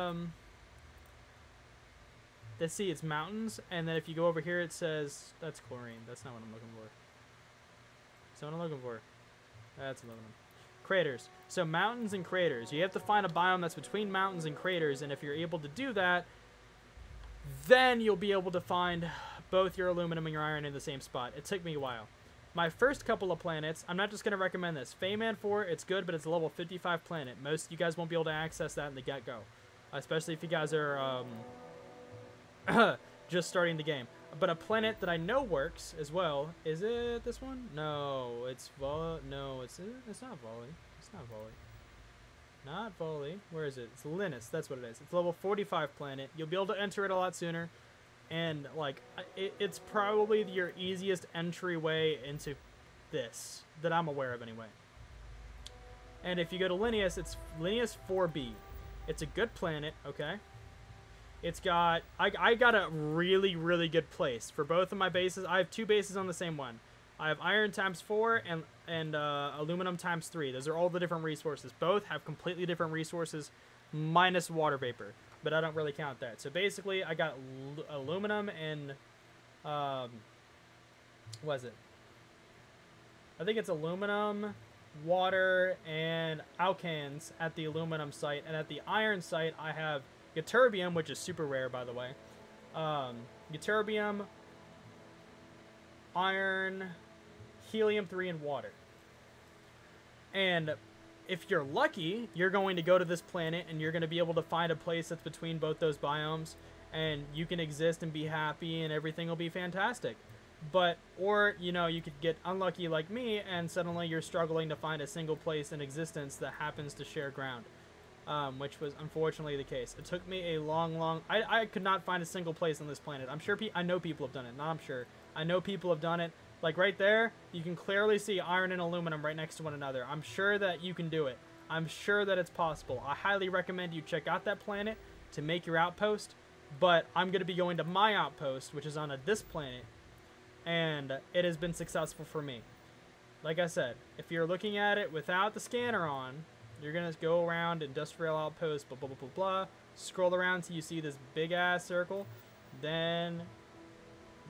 see, it's mountains, and then if you go over here, it says, that's chlorine. That's not what I'm looking for. That's not what I'm looking for. That's aluminum. Craters. So, mountains and craters. You have to find a biome that's between mountains and craters, and if you're able to do that, then you'll be able to find both your aluminum and your iron in the same spot. It took me a while. My first couple of planets, I'm not just going to recommend this. Feyman 4, it's good, but it's a level 55 planet. Most of you guys won't be able to access that in the get-go. Especially if you guys are just starting the game. But a planet that I know works as well. Is it this one? No, it's Volley. No, it's not Volley. It's not Volley. Not Volley. Where is it? It's Linnaeus. That's what it is. It's level 45 planet. You'll be able to enter it a lot sooner. And, like, it's probably your easiest entryway into this, that I'm aware of anyway. And if you go to Linnaeus, it's Linnaeus 4b. It's a good planet, okay? It's got... I got a really, really good place for both of my bases. I have 2 bases on the same one. I have iron times 4 and aluminum times 3. Those are all the different resources. Both have completely different resources minus water vapor, but I don't really count that. So basically I got aluminum and what is it? I think it's aluminum, water, and alkanes at the aluminum site. And at the iron site, I have Ytterbium, which is super rare, by the way. Ytterbium, iron, helium-3, and water. And if you're lucky, you're going to go to this planet, and you're going to be able to find a place that's between both those biomes, and you can exist and be happy, and everything will be fantastic. But, or, you know, you could get unlucky like me, and suddenly you're struggling to find a single place in existence that happens to share ground, which was unfortunately the case. It took me a long... I could not find a single place on this planet. I'm sure... I know people have done it. Not I'm sure. I know people have done it. Like, right there, you can clearly see iron and aluminum right next to one another. I'm sure that you can do it. I'm sure that it's possible. I highly recommend you check out that planet to make your outpost, but I'm going to be going to my outpost, which is on this planet, and it has been successful for me. Like I said, if you're looking at it without the scanner on, you're going to go around industrial outpost, blah, blah, blah, blah, blah, scroll around till you see this big-ass circle, then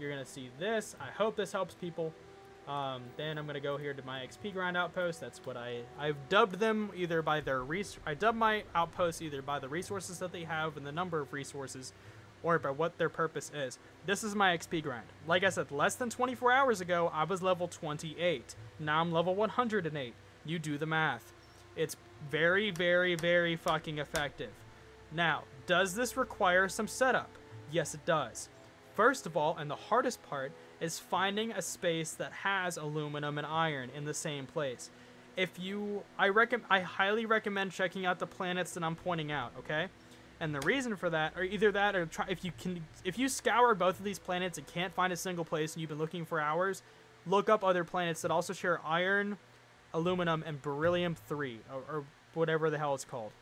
you're going to see this. I hope this helps people. Then I'm going to go here to my XP grind outpost. That's what I've dubbed them either by their I dubbed my outposts either by the resources that they have and the number of resources, or by what their purpose is. This is my XP grind. Like I said, less than 24 hours ago, I was level 28. Now I'm level 108. You do the math. It's very, very, very fucking effective. Now, does this require some setup? Yes, it does. First of all, and the hardest part, is finding a space that has aluminum and iron in the same place. If you... I highly recommend checking out the planets that I'm pointing out, okay? And the reason for that, or either that, or try, if you scour both of these planets and can't find a single place and you've been looking for hours, look up other planets that also share iron, aluminum, and beryllium-3, or whatever the hell it's called.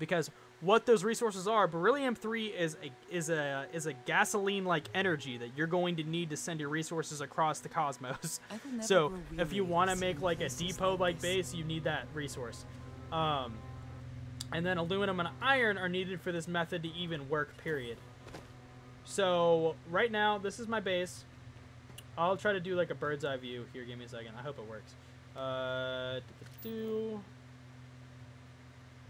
Because what those resources are, beryllium-3 is a gasoline-like energy that you're going to need to send your resources across the cosmos. So if you want to make like a depot-like base, you need that resource. And then aluminum and iron are needed for this method to even work, period. So right now, this is my base. I'll try to do like a bird's eye view here. Give me a second. I hope it works.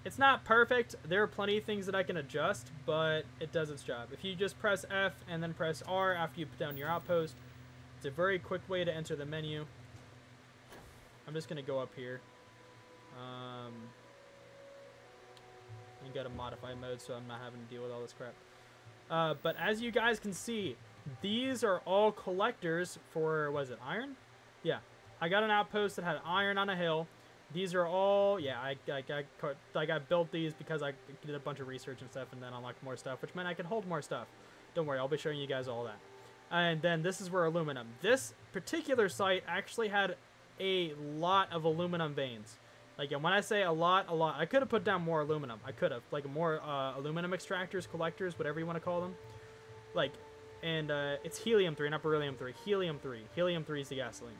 It's not perfect. There are plenty of things that I can adjust, but it does its job. If you just press F and then press R after you put down your outpost, it's a very quick way to enter the menu. I'm just going to go up here. You go to modify mode, so I'm not having to deal with all this crap. But as you guys can see, these are all collectors for, was it iron? Yeah, I got an outpost that had iron on a hill. These are all, yeah, I built these because I did a bunch of research and stuff, and then unlocked more stuff, which meant I could hold more stuff. Don't worry, I'll be showing you guys all that. And then this is where aluminum. This particular site actually had a lot of aluminum veins. Like, and when I say a lot, I could have put down more aluminum. I could have. Like, more aluminum extractors, collectors, whatever you want to call them. Like, and it's helium-3, not beryllium-3. Helium-3. Helium-3 is the gasoline.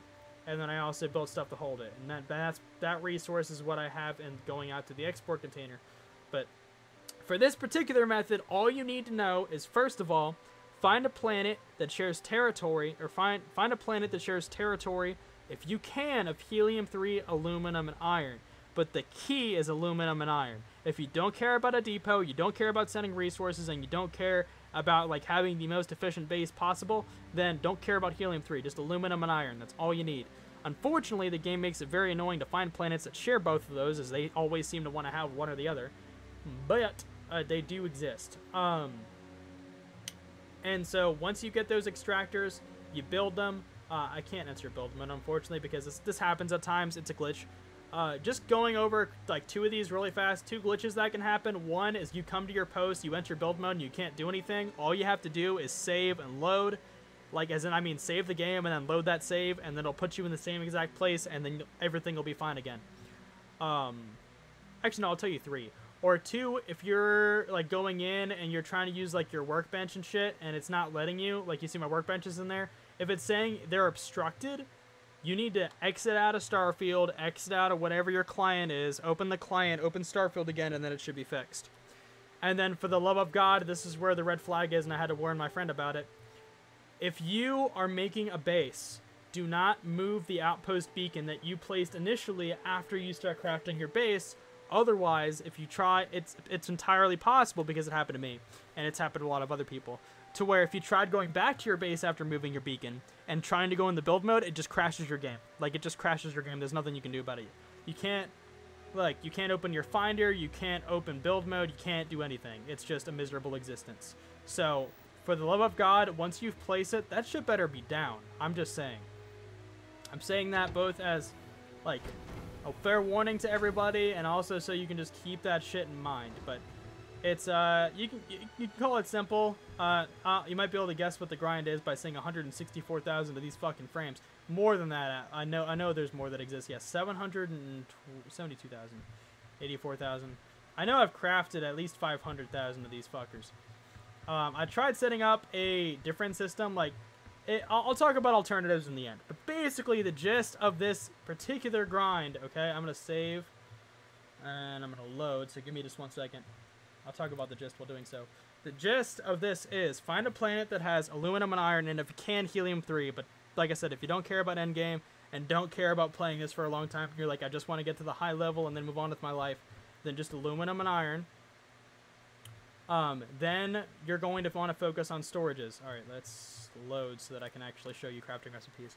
And then I also built stuff to hold it. And that resource is what I have in going out to the export container. But for this particular method, all you need to know is, first of all, find a planet that shares territory, or find a planet that shares territory, if you can, of helium-3, aluminum, and iron. But the key is aluminum and iron. If you don't care about a depot, you don't care about sending resources, and you don't care about like having the most efficient base possible, then don't care about helium-3. Just aluminum and iron. That's all you need. Unfortunately, the game makes it very annoying to find planets that share both of those, as they always seem to want to have one or the other. But they do exist. And so once you get those extractors, you build them. I can't enter build mode, unfortunately, because this happens at times. It's a glitch. Just going over like two of these really fast, two glitches that can happen. One is you come to your post, you enter build mode, and you can't do anything. All you have to do is save and load. Like, as in, I mean, save the game and then load that save, and then it'll put you in the same exact place, and then everything will be fine again. Actually, no, I'll tell you three. Or two, if you're like going in and you're trying to use like your workbench and shit, and it's not letting you, like you see my workbench is in there. If it's saying they're obstructed, You need to exit out of Starfield, exit out of whatever your client is, open the client, open Starfield again, and then it should be fixed. And then for the love of God, this is where the red flag is, and I had to warn my friend about it. If you are making a base, do not move the outpost beacon that you placed initially after you start crafting your base. Otherwise, if you try, it's entirely possible, because it happened to me, and it's happened to a lot of other people, to where if you tried going back to your base after moving your beacon and trying to go in the build mode, it just crashes your game. Like, it just crashes your game. There's nothing you can do about it. You can't, like, you can't open your finder, you can't open build mode, you can't do anything. It's just a miserable existence. So, for the love of God, once you've placed it, that shit better be down. I'm just saying. I'm saying that both as, like, a fair warning to everybody, and also so you can just keep that shit in mind. But it's you can call it simple. You might be able to guess what the grind is by seeing 164,000 of these fucking frames. More than that, I know there's more that exists. Yes, 772,000, 84,000. I know I've crafted at least 500,000 of these fuckers. I tried setting up a different system, like. I'll talk about alternatives in the end. But basically, the gist of this particular grind, okay? I'm going to save, and I'm going to load, so give me just 1 second. I'll talk about the gist while doing so. The gist of this is, find a planet that has aluminum and iron, and if you can, helium-3. But like I said, if you don't care about endgame, and don't care about playing this for a long time, you're like, I just want to get to the high level and then move on with my life, then just aluminum and iron. Then you're going to want to focus on storages. All right, let's load so that I can actually show you crafting recipes.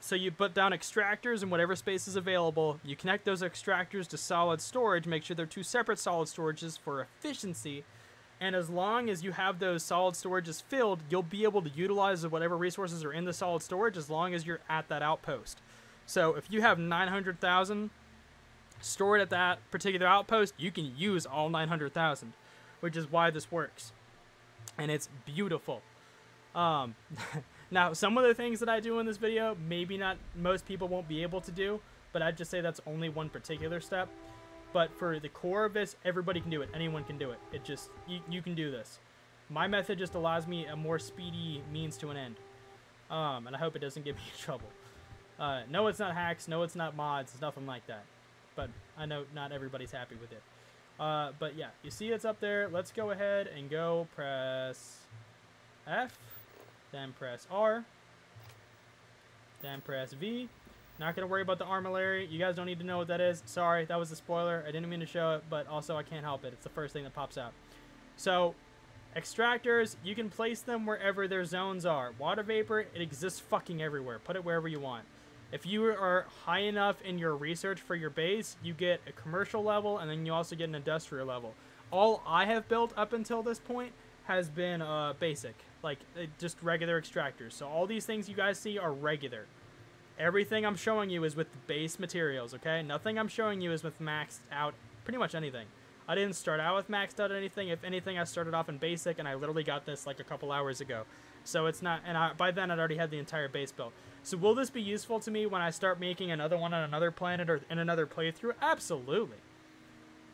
So you put down extractors in whatever space is available. You connect those extractors to solid storage. Make sure they're two separate solid storages for efficiency. And as long as you have those solid storages filled, you'll be able to utilize whatever resources are in the solid storage as long as you're at that outpost. So if you have 900,000... stored at that particular outpost, you can use all 900,000, which is why this works, and it's beautiful. Now, some of the things that I do in this video, maybe not most people won't be able to do, but I'd just say that's only one particular step. But for the core of this, everybody can do it. Anyone can do it. It just, you can do this. My method just allows me a more speedy means to an end, and I hope it doesn't get me in trouble. No, it's not hacks. No, it's not mods. It's nothing like that. But I know not everybody's happy with it. But yeah, you see it's up there. Let's go ahead and go press F, then press R, then press V. Not going to worry about the armillary. You guys don't need to know what that is. Sorry, that was a spoiler. I didn't mean to show it, but also I can't help it. It's the first thing that pops out. So extractors, you can place them wherever their zones are. Water vapor, it exists fucking everywhere. Put it wherever you want. If you are high enough in your research for your base, you get a commercial level, and then you also get an industrial level. All I have built up until this point has been basic, like just regular extractors. So all these things you guys see are regular. Everything I'm showing you is with base materials, okay? Nothing I'm showing you is with maxed out pretty much anything. I didn't start out with maxed out anything. If anything, I started off in basic, and I literally got this like a couple hours ago. So it's not, and by then I'd already had the entire base built. So will this be useful to me when I start making another one on another planet or in another playthrough? Absolutely.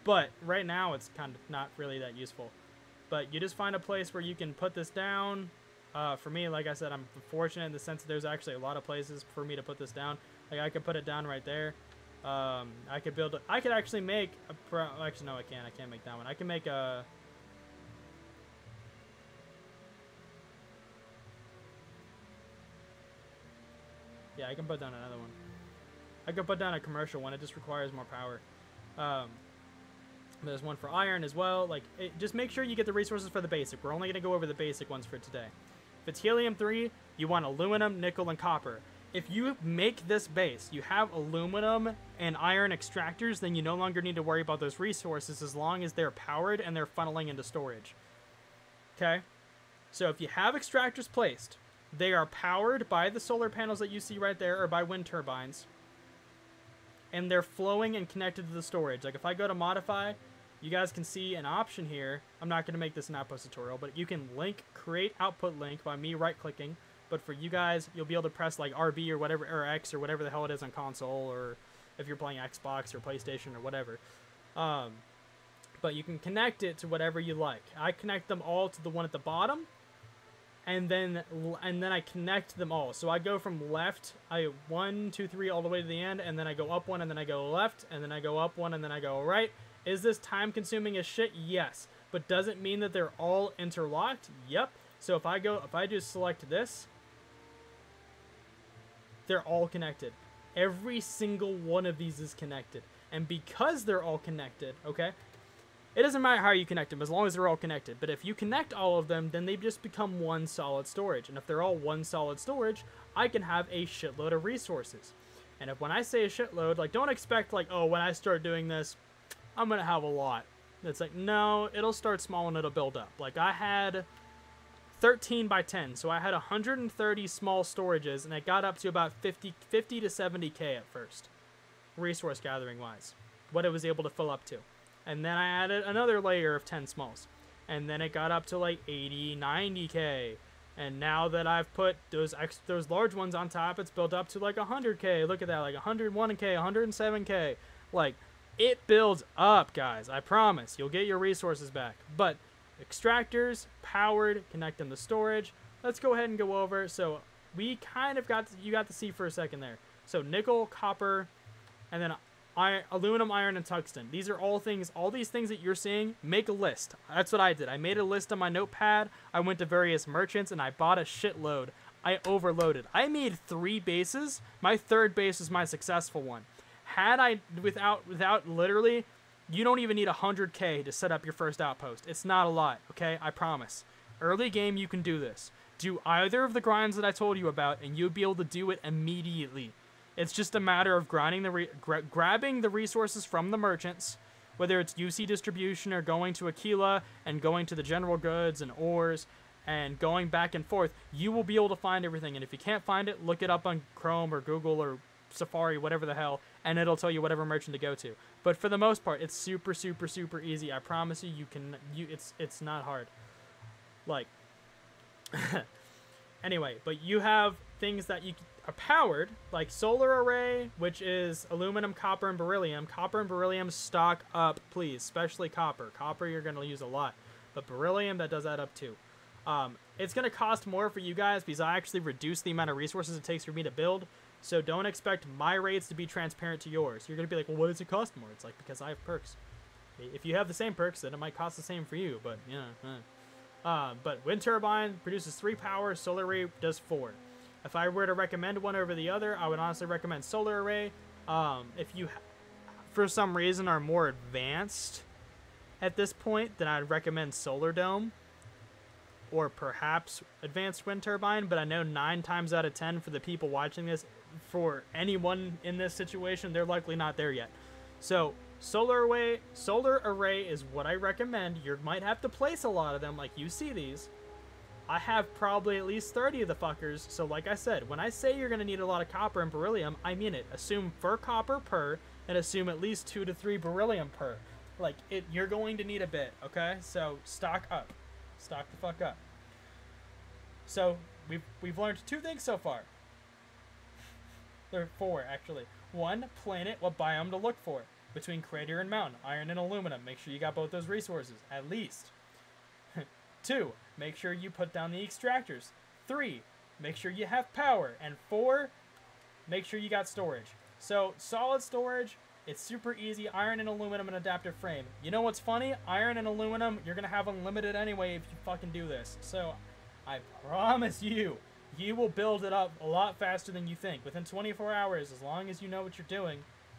But right now it's kind of not really that useful. But you just find a place where you can put this down. For me, like I said, I'm fortunate in the sense that there's actually a lot of places for me to put this down. Like I could put it down right there. I could build, I could actually make a actually no, I can't. I can't make that one. I can make a. Yeah, I can put down another one. I can put down a commercial one. It just requires more power. There's one for iron as well. Like, just make sure you get the resources for the basic. We're only going to go over the basic ones for today. If it's helium-3, you want aluminum, nickel, and copper. If you make this base, you have aluminum and iron extractors, then you no longer need to worry about those resources as long as they're powered and they're funneling into storage. Okay? So if you have extractors placed, they are powered by the solar panels that you see right there, or by wind turbines. And they're flowing and connected to the storage. Like, if I go to modify, you guys can see an option here. I'm not going to make this an outpost tutorial, but you can link, create output link by me right-clicking. But for you guys, you'll be able to press, like, RB or whatever, or X, or whatever the hell it is on console, or if you're playing Xbox or PlayStation or whatever. But you can connect it to whatever you like. I connect them all to the one at the bottom. and then I connect them all. So I go from left, I 1, 2, 3 all the way to the end, and then I go up one, and then I go left, and then I go up one, and then I go right. Is this time consuming as shit? Yes. But does it mean that they're all interlocked? Yep. So if I just select this, they're all connected. Every single one of these is connected. And because they're all connected, okay, it doesn't matter how you connect them as long as they're all connected. But if you connect all of them, then they just become one solid storage. And if they're all one solid storage, I can have a shitload of resources. And if when I say a shitload, like, don't expect like, oh, when I start doing this, I'm going to have a lot. It's like, no, it'll start small and it'll build up. Like, I had 13 by 10, so I had 130 small storages, and it got up to about 50 to 70K at first, resource gathering wise, what it was able to fill up to. And then I added another layer of 10 smalls, and then it got up to like 80, 90K. And now that I've put those large ones on top, it's built up to like 100K. Look at that, like 101K, 107K. Like, it builds up, guys. I promise. You'll get your resources back. But extractors, powered, connect them to storage. Let's go ahead and go over. So we kind of got, you got to see for a second there. So nickel, copper, and then iron, aluminum, iron, and tungsten. These are all things, all these things that you're seeing, make a list. That's what I did. I made a list on my notepad. I went to various merchants, and I bought a shitload. I overloaded. I made 3 bases. My 3rd base was my successful one. Had I, without literally, you don't even need 100K to set up your first outpost. It's not a lot, okay? I promise. Early game, you can do this. Do either of the grinds that I told you about, and you'll be able to do it immediately. It's just a matter of grinding the grabbing the resources from the merchants, whether it's UC distribution or going to Aquila and going to the general goods and ores and going back and forth. You will be able to find everything, and if you can't find it, look it up on Chrome or Google or Safari, whatever the hell, and it'll tell you whatever merchant to go to. But for the most part, it's super, super, super easy. I promise you, it's not hard. Like, anyway, but you have things that you are powered, like solar array, which is aluminum, copper, and beryllium. Copper and beryllium stock up, please, especially copper. Copper you're going to use a lot, but beryllium, that does add up too. It's going to cost more for you guys because I actually reduced the amount of resources it takes for me to build. So don't expect my rates to be transparent to yours. You're going to be like, well, what does it cost more? It's like, because I have perks. If you have the same perks, then it might cost the same for you, but yeah. But wind turbine produces 3 power, solar array does 4. If I were to recommend one over the other, I would honestly recommend solar array. If you, for some reason, are more advanced at this point, then I'd recommend solar dome. Or perhaps advanced wind turbine, but I know 9 times out of 10 for the people watching this, for anyone in this situation, they're likely not there yet. So solar array is what I recommend. You might have to place a lot of them. Like, you see these, I have probably at least 30 of the fuckers. So like I said, when I say you're gonna need a lot of copper and beryllium, I mean it. Assume 4 copper per, and assume at least 2 to 3 beryllium per. Like, it, you're going to need a bit, okay? So stock up. Stock the fuck up. So we've learned 2 things so far. There are 4 actually. 1, planet, what biome to look for between crater and mountain, iron and aluminum. Make sure you got both those resources at least. 2, make sure you put down the extractors. 3, make sure you have power, and 4, make sure you got storage. So solid storage. It's super easy. Iron and aluminum and adaptive frame. You know what's funny? Iron and aluminum, you're going to have unlimited anyway if you fucking do this. So I promise you, you will build it up a lot faster than you think. Within 24 hours, as long as you know what you're doing,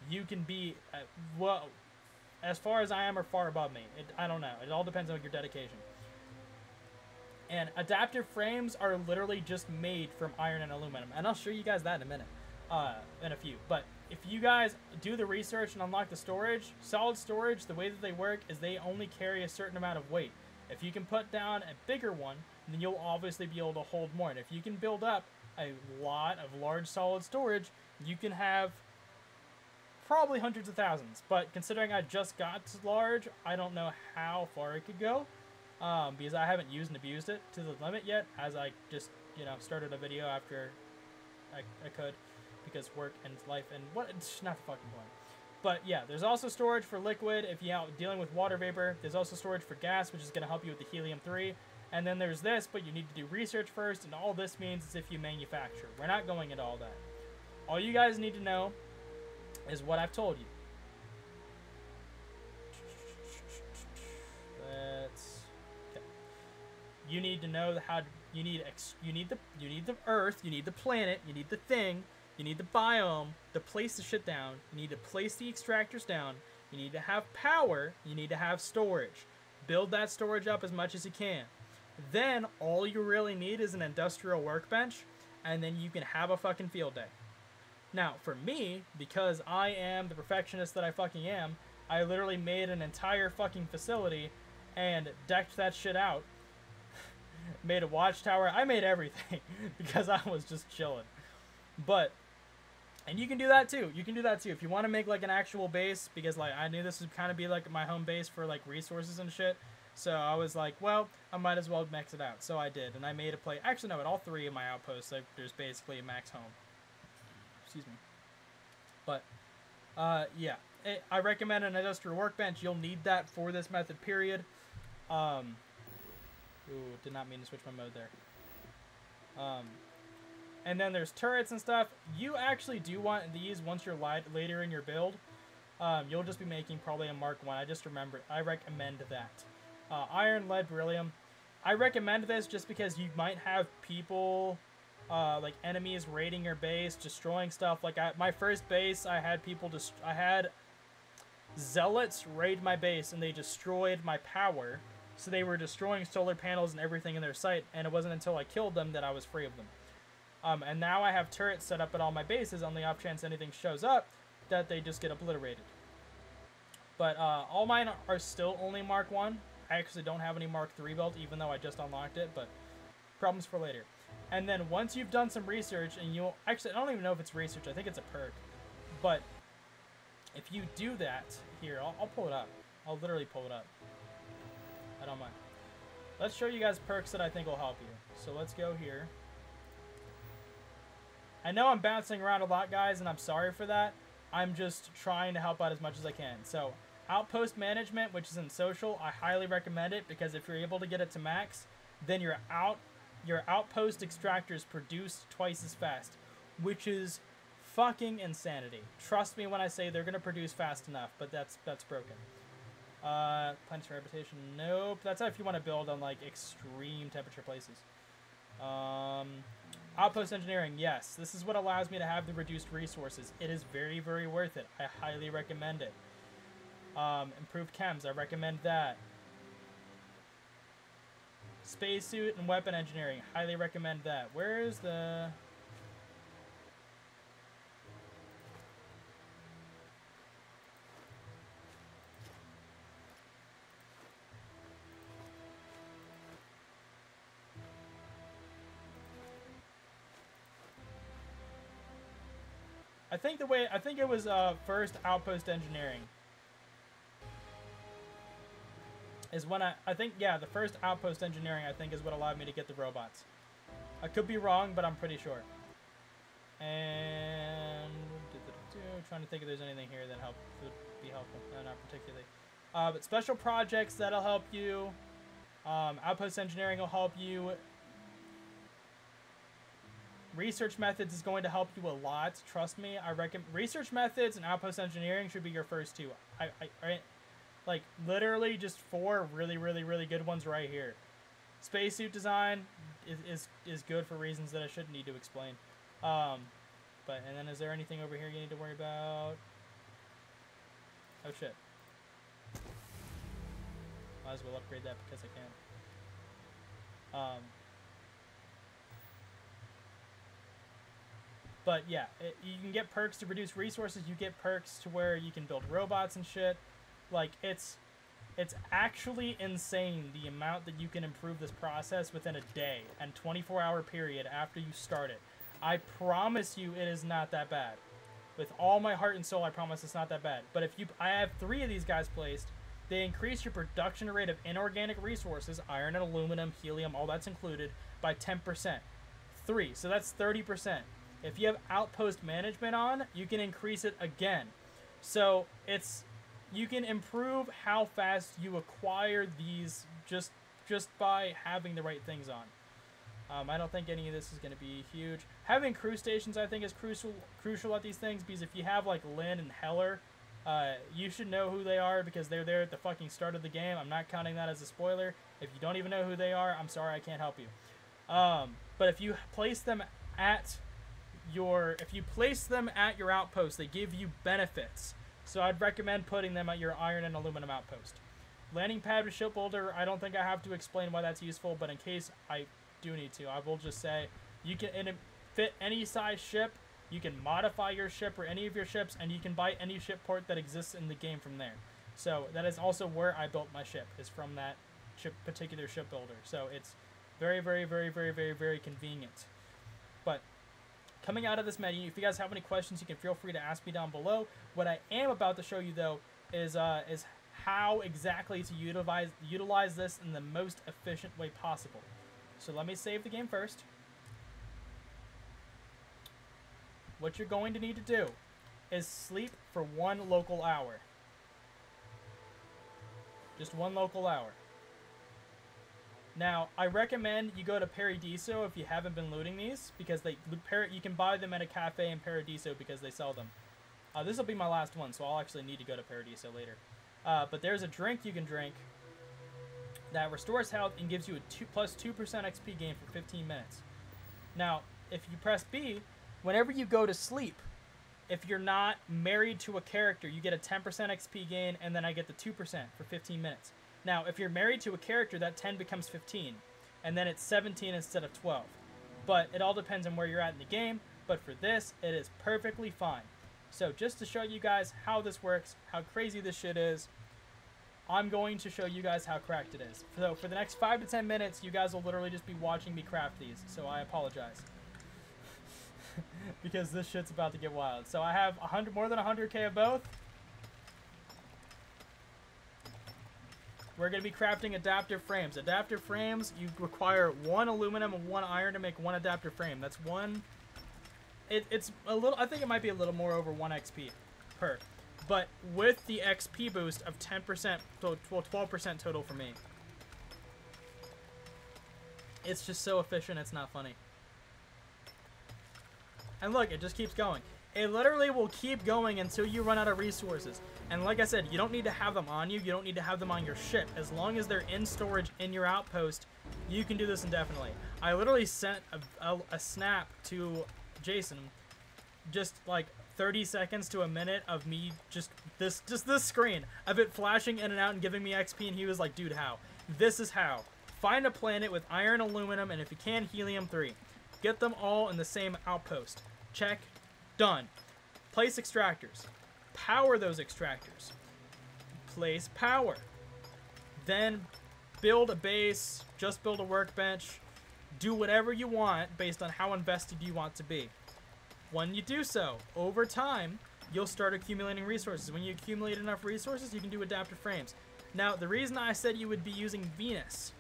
you can be, well, as far as I am, or far above me. I don't know. It all depends on your dedication. And adaptive frames are literally just made from iron and aluminum. And I'll show you guys that in a minute. In a few. But if you guys do the research and unlock the storage, solid storage, the way that they work is they only carry a certain amount of weight. If you can put down a bigger one, then you'll obviously be able to hold more. And if you can build up a lot of large solid storage, you can have probably hundreds of thousands. But considering I just got to large, I don't know how far it could go, because I haven't used and abused it to the limit yet, as I just, you know, started a video after I could. Because work and life and what, it's not the fucking point. But yeah, there's also storage for liquid if you're dealing with water vapor. There's also storage for gas, which is going to help you with the helium-3. And then there's this, but you need to do research first, and all this means is if you manufacture. We're not going into all that. All you guys need to know is what I've told you. That's okay. You need to know how to, you need the Earth, you need the planet, you need the thing, you need the biome to place the shit down, you need to place the extractors down, you need to have power, you need to have storage. Build that storage up as much as you can. Then all you really need is an industrial workbench, and then you can have a fucking field day. Now for me, because I am the perfectionist that I fucking am, I literally made an entire fucking facility and decked that shit out. Made a watchtower. I made everything because I was just chilling. But, and you can do that too. You can do that too. If you want to make like an actual base, because like I knew this would kind of be like my home base for like resources and shit. So I was like, well, I might as well max it out. So I did, and I made a play. Actually, no, at all three of my outposts, like, there's basically a max home. Excuse me. But, yeah, I recommend an industrial workbench. You'll need that for this method period. Ooh, did not mean to switch my mode there. And then there's turrets and stuff. You actually do want these once you're later in your build. You'll just be making probably a Mark 1. I just remembered. I recommend that. Iron, lead, beryllium. I recommend this just because you might have people, like enemies raiding your base, destroying stuff. Like my first base, I had people just, I had zealots raid my base and they destroyed my power. So they were destroying solar panels and everything in their sight, and it wasn't until I killed them that I was free of them. And now I have turrets set up at all my bases on the off chance anything shows up that they just get obliterated. But all mine are still only Mark 1. I actually don't have any Mark 3 built, even though I just unlocked it, but problems for later. And then once you've done some research, and you'll... Actually, I don't even know if it's research. I think it's a perk. But if you do that... Here, I'll pull it up. I'll literally pull it up. I don't mind. Let's show you guys perks that I think will help you. So let's go here. I know I'm bouncing around a lot, guys, and I'm sorry for that. I'm just trying to help out as much as I can. So outpost management, which is in social, I highly recommend it, because if you're able to get it to max, then your outpost extractors produce twice as fast, which is fucking insanity. Trust me when I say they're gonna produce fast enough, but that's broken. Plants for habitation, nope. That's if you want to build on like extreme temperature places. Outpost engineering, yes. This is what allows me to have the reduced resources. It is very, very worth it. I highly recommend it. Improved chems, I recommend that. Spacesuit and weapon engineering, highly recommend that. Where is the... I think it was first outpost engineering is when I think the first outpost engineering I think is what allowed me to get the robots. I could be wrong, but I'm pretty sure. And trying to think if there's anything here that would be helpful. No, not particularly. But special projects that'll help you. Outpost engineering will help you. Research methods is going to help you a lot. Trust me. I recommend research methods and outpost engineering should be your first two. I like literally just four really, really, really good ones right here. Spacesuit design is good for reasons that I shouldn't need to explain. But and then is there anything over here you need to worry about? Oh shit. Might as well upgrade that because I can. But yeah, you can get perks to reduce resources. You get perks to where you can build robots and shit. Like, it's actually insane the amount that you can improve this process within a day and 24-hour period after you start it. I promise you it is not that bad. With all my heart and soul, I promise it's not that bad. But if you, I have three of these guys placed. They increase your production rate of inorganic resources, iron and aluminum, helium, all that's included, by 10%. Three, so that's 30%. If you have outpost management on, you can increase it again. So you can improve how fast you acquire these just just by having the right things on. I don't think any of this is going to be huge. Having crew stations, I think, is crucial at these things, because if you have, like, Lynn and Heller, you should know who they are because they're there at the fucking start of the game. I'm not counting that as a spoiler. If you don't even know who they are, I'm sorry, I can't help you. But if you place them at your... If you place them at your outpost, they give you benefits. So I'd recommend putting them at your iron and aluminum outpost. Landing pad with shipbuilder, I don't think I have to explain why that's useful, but in case I... do need to, I will just say you can fit any size ship, you can modify your ship or any of your ships, and you can buy any ship port that exists in the game from there. So that is also where I built my ship, is from that ship, particular shipbuilder. So it's very, very, very, very, very, very convenient. But coming out of this menu, if you guys have any questions, you can feel free to ask me down below. What I am about to show you though is how exactly to utilize this in the most efficient way possible. So let me save the game first. What you're going to need to do is sleep for 1 local hour. Just 1 local hour. Now, I recommend you go to Paradiso if you haven't been looting these, because you can buy them at a cafe in Paradiso because they sell them. This will be my last one, so I'll actually need to go to Paradiso later. But there's a drink you can drink that restores health and gives you a plus 2% XP gain for 15 minutes. Now, if you press B, whenever you go to sleep, if you're not married to a character, you get a 10% XP gain, and then I get the 2% for 15 minutes. Now, if you're married to a character, that 10 becomes 15, and then it's 17 instead of 12. But it all depends on where you're at in the game, but for this, it is perfectly fine. So just to show you guys how this works, how crazy this shit is, I'm going to show you guys how cracked it is. So for the next 5 to 10 minutes, you guys will literally just be watching me craft these. So I apologize. Because this shit's about to get wild. So I have more than 100k of both. We're going to be crafting adaptive frames. Adaptive frames, you require 1 aluminum and 1 iron to make 1 adaptive frame. That's 1... It's a little... I think it might be a little more over 1 XP per... But with the XP boost of 10%, 12% total for me. It's just so efficient, it's not funny. And look, it just keeps going. It literally will keep going until you run out of resources. And like I said, you don't need to have them on you. You don't need to have them on your ship. As long as they're in storage in your outpost, you can do this indefinitely. I literally sent a snap to Jason, just like... 30 seconds to a minute of me just this screen of it flashing in and out and giving me XP, and he was like, dude, how? This is how. Find a planet with iron, aluminum, and if you can, helium-3. Get them all in the same outpost. Check. Done. Place extractors. Power those extractors. Place power. Then build a base, just build a workbench. Do whatever you want based on how invested you want to be. When you do so, over time, you'll start accumulating resources. When you accumulate enough resources, you can do adaptive frames. Now, the reason I said you would be using Venus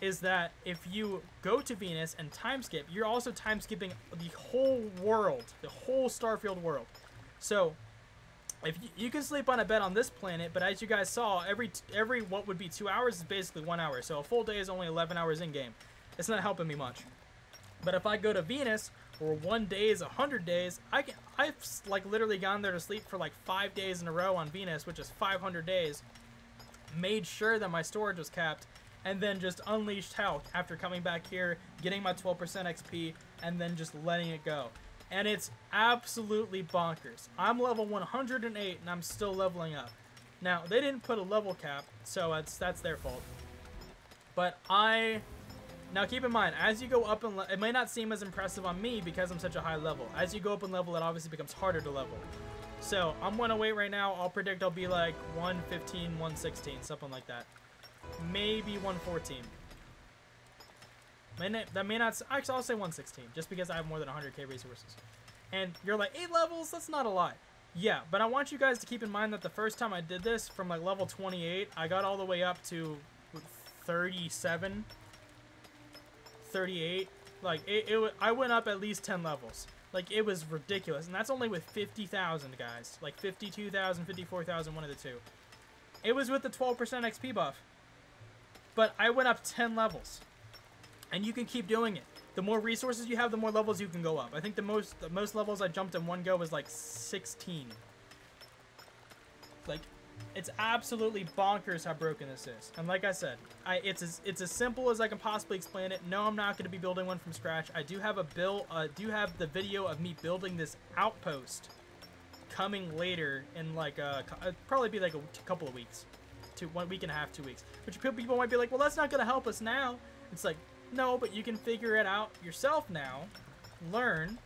is that if you go to Venus and time skip, you're also time skipping the whole world, the whole Starfield world. So, if you can sleep on a bed on this planet, but as you guys saw, every what would be 2 hours is basically 1 hour. So a full day is only 11 hours in game. It's not helping me much. But if I go to Venus, or 1 day is 100 days. I've like literally gone there to sleep for like 5 days in a row on Venus, which is 500 days. Made sure that my storage was capped, and then just unleashed health after coming back here, getting my 12% XP, and then just letting it go. And it's absolutely bonkers. I'm level 108, and I'm still leveling up. Now they didn't put a level cap, so that's their fault. But Now keep in mind, as you go up and it may not seem as impressive on me because I'm such a high level. As you go up and level, it obviously becomes harder to level. So I'm 108 right now. I'll predict I'll be like 115, 116, something like that. Maybe 114. That may not. Actually, I'll say 116 just because I have more than 100k resources. And you're like 8 levels. That's not a lot. Yeah, but I want you guys to keep in mind that the first time I did this, from like level 28, I got all the way up to 37. 38, like I went up at least 10 levels. Like, it was ridiculous, and that's only with 50,000 guys, like 52,000, 54,000, one of the two. It was with the 12% XP buff. But I went up 10 levels. And you can keep doing it. The more resources you have, the more levels you can go up. I think the most levels I jumped in one go was like 16. Like, it's absolutely bonkers how broken this is. And like I said, it's as simple as I can possibly explain it. No, I'm not going to be building one from scratch. I do have a do have the video of me building this outpost coming later in like probably be like a couple of weeks, to 1 week and a half, 2 weeks. Which people might be like, well, that's not going to help us now. It's like, no, but you can figure it out yourself now. Learn.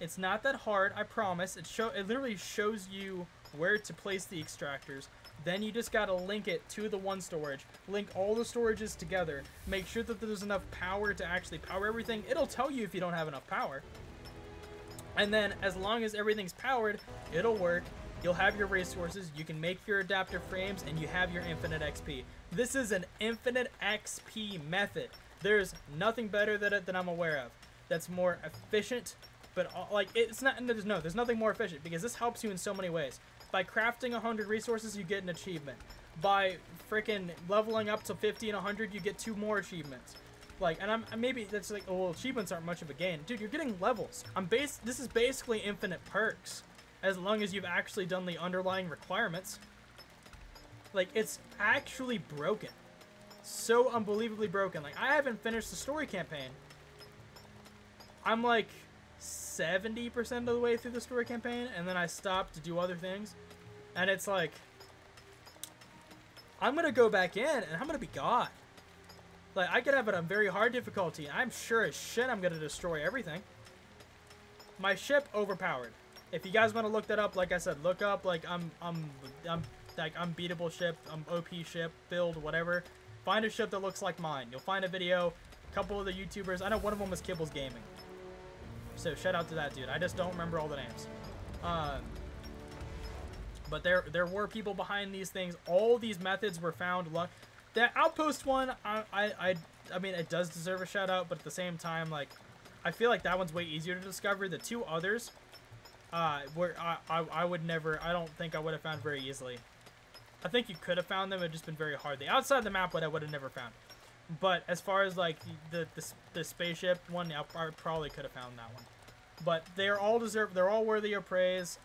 It's not that hard, I promise. It literally shows you where to place the extractors. Then you just gotta link it to the one storage. Link all the storages together. Make sure that there's enough power to actually power everything. It'll tell you if you don't have enough power. And then as long as everything's powered, it'll work. You'll have your resources, you can make your adaptive frames, and you have your infinite XP. This is an infinite XP method. There's nothing better than it that I'm aware of that's more efficient, but like it's not, and there's nothing more efficient, because this helps you in so many ways. By crafting 100 resources, you get an achievement. By freaking leveling up to 50 and 100, you get 2 more achievements. Like, and maybe that's like, oh, well, achievements aren't much of a gain. Dude, you're getting levels. This is basically infinite perks, as long as you've actually done the underlying requirements. Like, it's actually broken. So unbelievably broken. Like, I haven't finished the story campaign. I'm like 70% of the way through the story campaign, and then I stopped to do other things, and it's like, I'm gonna go back in and I'm gonna be God. Like, I could have it on very hard difficulty, and I'm sure as shit I'm gonna destroy everything. My ship overpowered. If you guys want to look that up, like I said, look up like I'm like unbeatable ship, OP ship build, whatever. Find a ship that looks like mine. You'll find a video. A couple of the YouTubers. I know one of them was Kibbles Gaming. So shout out to that dude. I just don't remember all the names. But there were people behind these things. All these methods were found. That outpost one, I mean, it does deserve a shout out, but at the same time, like, I feel like that one's way easier to discover. The two others, I would never. I don't think I would have found very easily. I think you could have found them. It would just been very hard. The outside the map, what I would have never found. But as far as like the spaceship one, I probably could have found that one. But they're all deserved. They're all worthy of praise.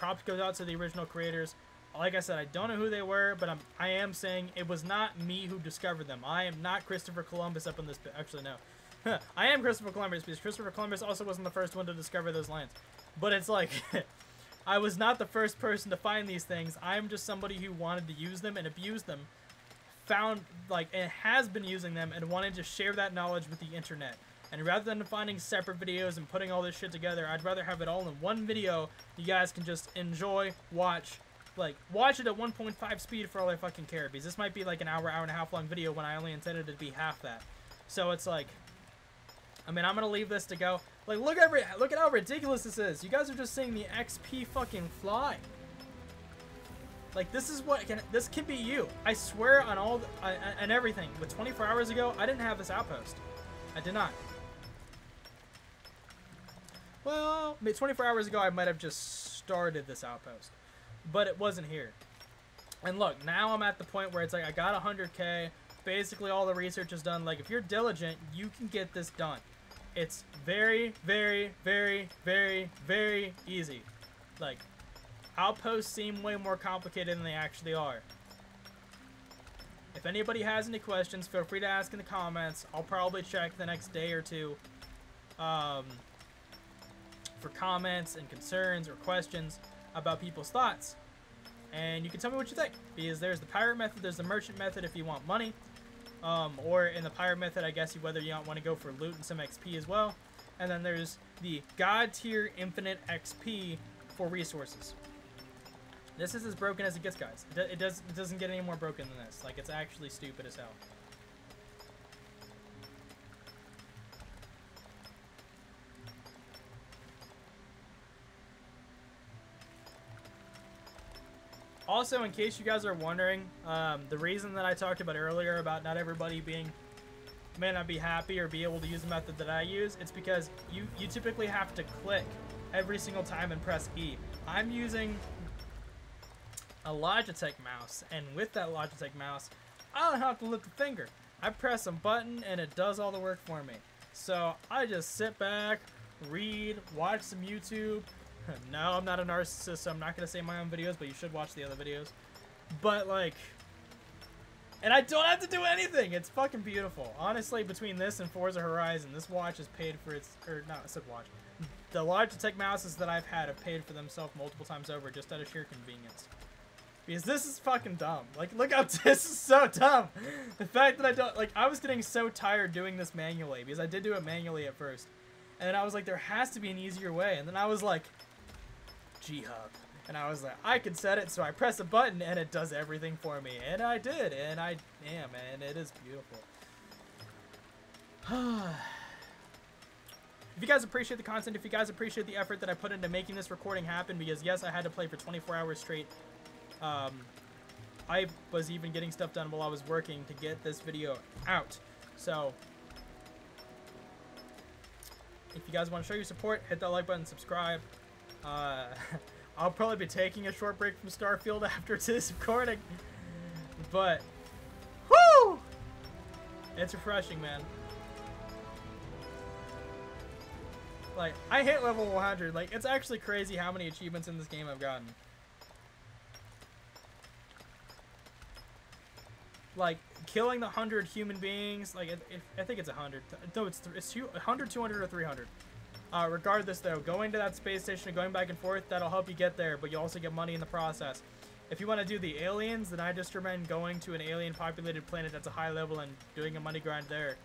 Props goes out to the original creators. Like I said, I don't know who they were, but I am saying it was not me who discovered them. I am not Christopher Columbus up in this. Actually, no, I am Christopher Columbus, because Christopher Columbus also wasn't the first one to discover those lands. But it's like. I was not the first person to find these things. I'm just somebody who wanted to use them and abuse them, found, like, and has been using them and wanted to share that knowledge with the internet. And rather than finding separate videos and putting all this shit together, I'd rather have it all in one video. You guys can just enjoy, watch, like, watch it at 1.5 speed for all I fucking care, because this might be like an hour, hour and a half long video when I only intended it to be half that. So it's like, I mean, I'm gonna leave this to go. Like, look at how ridiculous this is. You guys are just seeing the XP fucking fly. Like, this is what this can be you. I swear on all and everything. But 24 hours ago, I didn't have this outpost. I did not. Well, 24 hours ago, I might have just started this outpost, but it wasn't here. And look, now I'm at the point where it's like I got 100K. Basically, all the research is done. Like, if you're diligent, you can get this done. It's very, very, very, very, very easy. Like, outposts seem way more complicated than they actually are. If anybody has any questions, feel free to ask in the comments. I'll probably check the next day or two for comments and concerns or questions about people's thoughts. And you can tell me what you think. Because there's the pirate method, there's the merchant method if you want money. Or in the pirate method, I guess whether you want to go for loot and some XP as well. And then there's the god tier infinite XP for resources. This is as broken as it gets, guys. It doesn't get any more broken than this. Like, it's actually stupid as hell. Also, in case you guys are wondering, the reason that I talked about earlier about not everybody may not be happy or be able to use the method that I use, it's because you typically have to click every single time and press E. I'm using a Logitech mouse, and with that Logitech mouse, I don't have to lift a finger. I press a button and it does all the work for me. So I just sit back, read, watch some YouTube. No, I'm not a narcissist, so I'm not gonna say my own videos, but you should watch the other videos. But like, and I don't have to do anything. It's fucking beautiful. Honestly, between this and Forza Horizon, this watch is paid for its, or not, I said watch. The Logitech mouses that I've had have paid for themselves multiple times over just out of sheer convenience. Because this is fucking dumb. Like, look how this is so dumb. The fact that I don't, like, I was getting so tired doing this manually, because I did do it manually at first. And then I was like, there has to be an easier way. And then I was like, G-Hub. And I was like, I can set it, so I press a button and it does everything for me. And I did, and I am, and it is beautiful. If you guys appreciate the content, if you guys appreciate the effort that I put into making this recording happen, because yes, I had to play for 24 hours straight. I was even getting stuff done while I was working to get this video out. So, if you guys want to show your support, hit that like button, subscribe. I'll probably be taking a short break from Starfield after this recording. But, whoo! It's refreshing, man. Like, I hit level 100. Like, it's actually crazy how many achievements in this game I've gotten. Like, killing the 100 human beings, like, I think it's 100. No, it's 100, 200, or 300. Regardless, though, going to that space station and going back and forth, that'll help you get there, but you also get money in the process. If you want to do the aliens, then I just recommend going to an alien-populated planet that's a high level and doing a money grind there.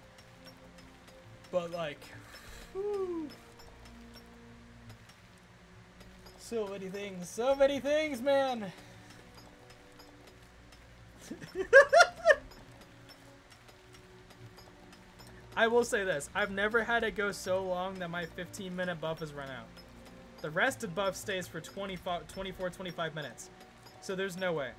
But, like, whew. So many things, man! I will say this, I've never had it go so long that my 15-minute buff has run out. The rested buff stays for 25 minutes, so there's no way.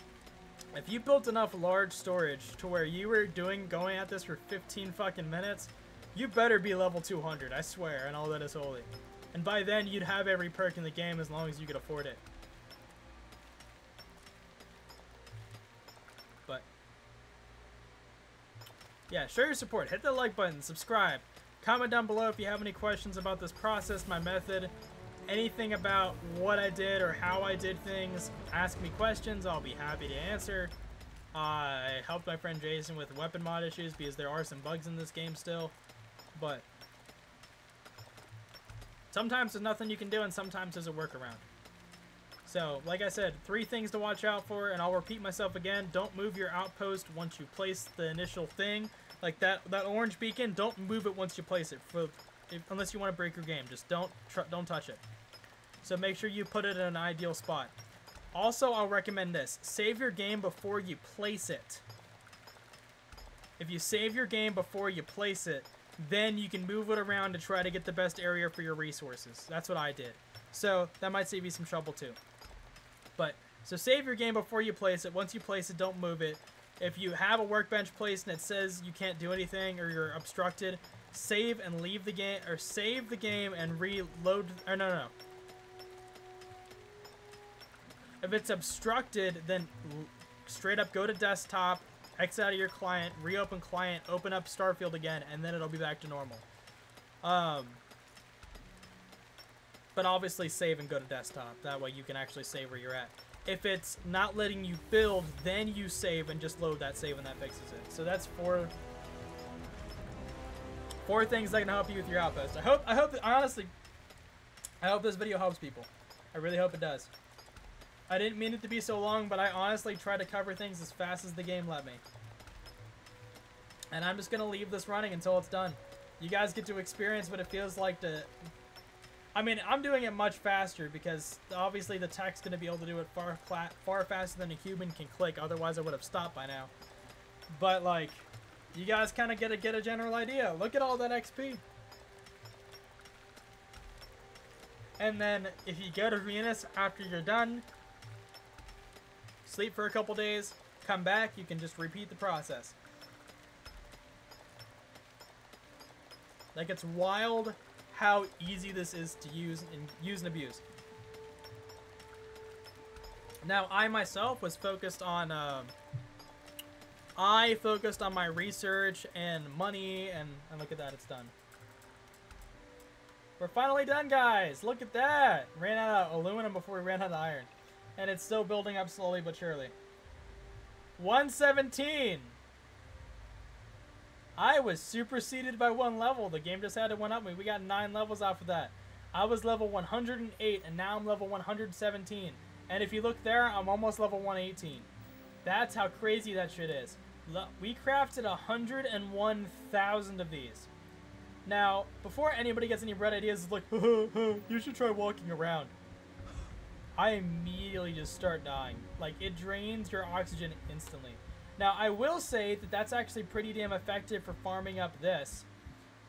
If you built enough large storage to where you were going at this for 15 fucking minutes, you better be level 200, I swear, and all that is holy. And by then, you'd have every perk in the game as long as you could afford it. Yeah, show your support, hit that like button, subscribe, comment down below if you have any questions about this process, my method, anything about what I did or how I did things. Ask me questions, I'll be happy to answer. I helped my friend Jason with weapon mod issues because there are some bugs in this game still, but sometimes there's nothing you can do and sometimes there's a workaround. So, like I said, 3 things to watch out for, and I'll repeat myself again. Don't move your outpost once you place the initial thing. Like that orange beacon, don't move it once you place it. Unless you want to break your game, just don't touch it. So make sure you put it in an ideal spot. Also, I'll recommend this. Save your game before you place it. If you save your game before you place it, then you can move it around to try to get the best area for your resources. That's what I did. So that might save you some trouble too. But, so save your game before you place it. Once you place it, don't move it. If you have a workbench placed and it says you can't do anything or you're obstructed, save and leave the game, or save the game and reload, or no. If it's obstructed, then straight up go to desktop, exit out of your client, reopen client, open up Starfield again, and then it'll be back to normal. But obviously save and go to desktop. That way you can actually save where you're at. If it's not letting you build, then you save and just load that save and that fixes it. So that's four things that can help you with your outpost. I hope this video helps people. I really hope it does. I didn't mean it to be so long, but I honestly try to cover things as fast as the game let me. And I'm just gonna leave this running until it's done. You guys get to experience what it feels like to... I mean, I'm doing it much faster because obviously the tech's going to be able to do it far faster than a human can click. Otherwise, I would have stopped by now. But, like, you guys kind of get a general idea. Look at all that XP. And then if you go to Venus after you're done, sleep for a couple days, come back, you can just repeat the process. Like, it's wild how easy this is to use and abuse. Now, I myself was focused on I focused on my research and money, and look at that, it's done. We're finally done, guys. Look at that. Ran out of aluminum before we ran out of iron. And it's still building up slowly but surely. 117. I was superseded by one level. The game just had to one-up me. We got 9 levels off of that. I was level 108, and now I'm level 117. And if you look there, I'm almost level 118. That's how crazy that shit is. We crafted 101,000 of these. Now, before anybody gets any bread ideas, it's like, you should try walking around. I immediately just start dying. Like, it drains your oxygen instantly. Now, I will say that that's actually pretty damn effective for farming up this,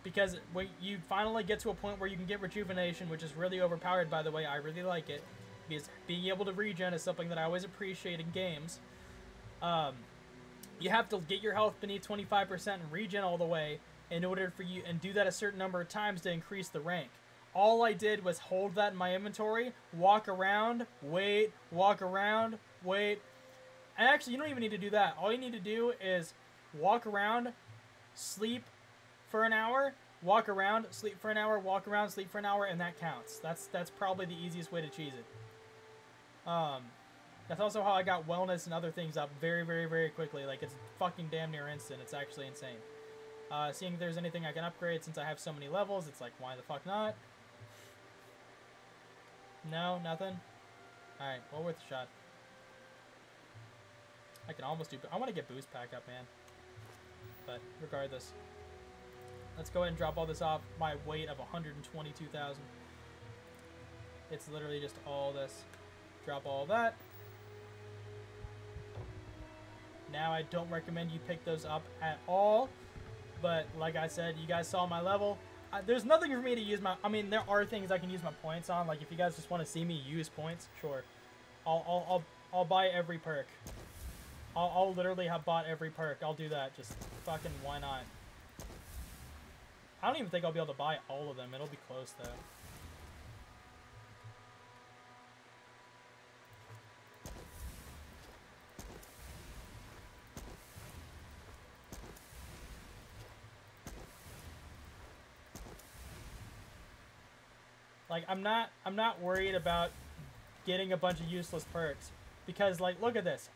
because when you finally get to a point where you can get rejuvenation, which is really overpowered, by the way. I really like it, because being able to regen is something that I always appreciate in games. You have to get your health beneath 25% and regen all the way in order for you, and do that a certain number of times to increase the rank. All I did was hold that in my inventory, walk around, wait. And actually, you don't even need to do that. All you need to do is walk around, sleep for an hour, walk around, sleep for an hour, walk around, sleep for an hour, and that counts. That's probably the easiest way to cheese it. That's also how I got wellness and other things up very, very, very quickly. Like, it's fucking damn near instant. It's actually insane. Seeing if there's anything I can upgrade since I have so many levels, it's like, why the fuck not? No, nothing? Alright, well worth a shot. I can almost do... I want to get boost pack up, man. But, regardless. Let's go ahead and drop all this off. My weight of 122,000. It's literally just all this. Drop all that. Now, I don't recommend you pick those up at all. But, like I said, you guys saw my level. There's nothing for me to use my... I mean, there are things I can use my points on. Like, if you guys just want to see me use points, sure. I'll buy every perk. I'll literally have bought every perk. I'll do that. Just fucking why not? I don't even think I'll be able to buy all of them. It'll be close, though. Like, I'm not worried about getting a bunch of useless perks. Because, like, look at this.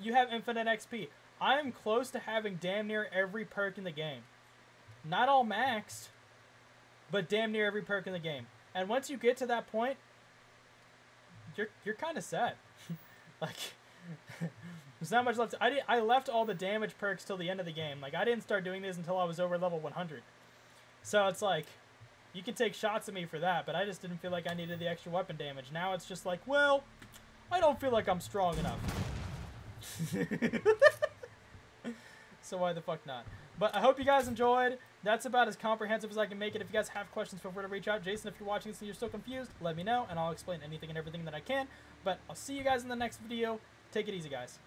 You have infinite XP. I am close to having damn near every perk in the game. Not all maxed, but damn near every perk in the game. And once you get to that point, you're kind of set. Like, there's not much left. I left all the damage perks till the end of the game. Like, I didn't start doing this until I was over level 100. So it's like... You can take shots at me for that, but I just didn't feel like I needed the extra weapon damage. Now it's just like, well, I don't feel like I'm strong enough. So why the fuck not? But I hope you guys enjoyed. That's about as comprehensive as I can make it. If you guys have questions, feel free to reach out. Jason, if you're watching this and you're still confused, let me know, and I'll explain anything and everything that I can. But I'll see you guys in the next video. Take it easy, guys.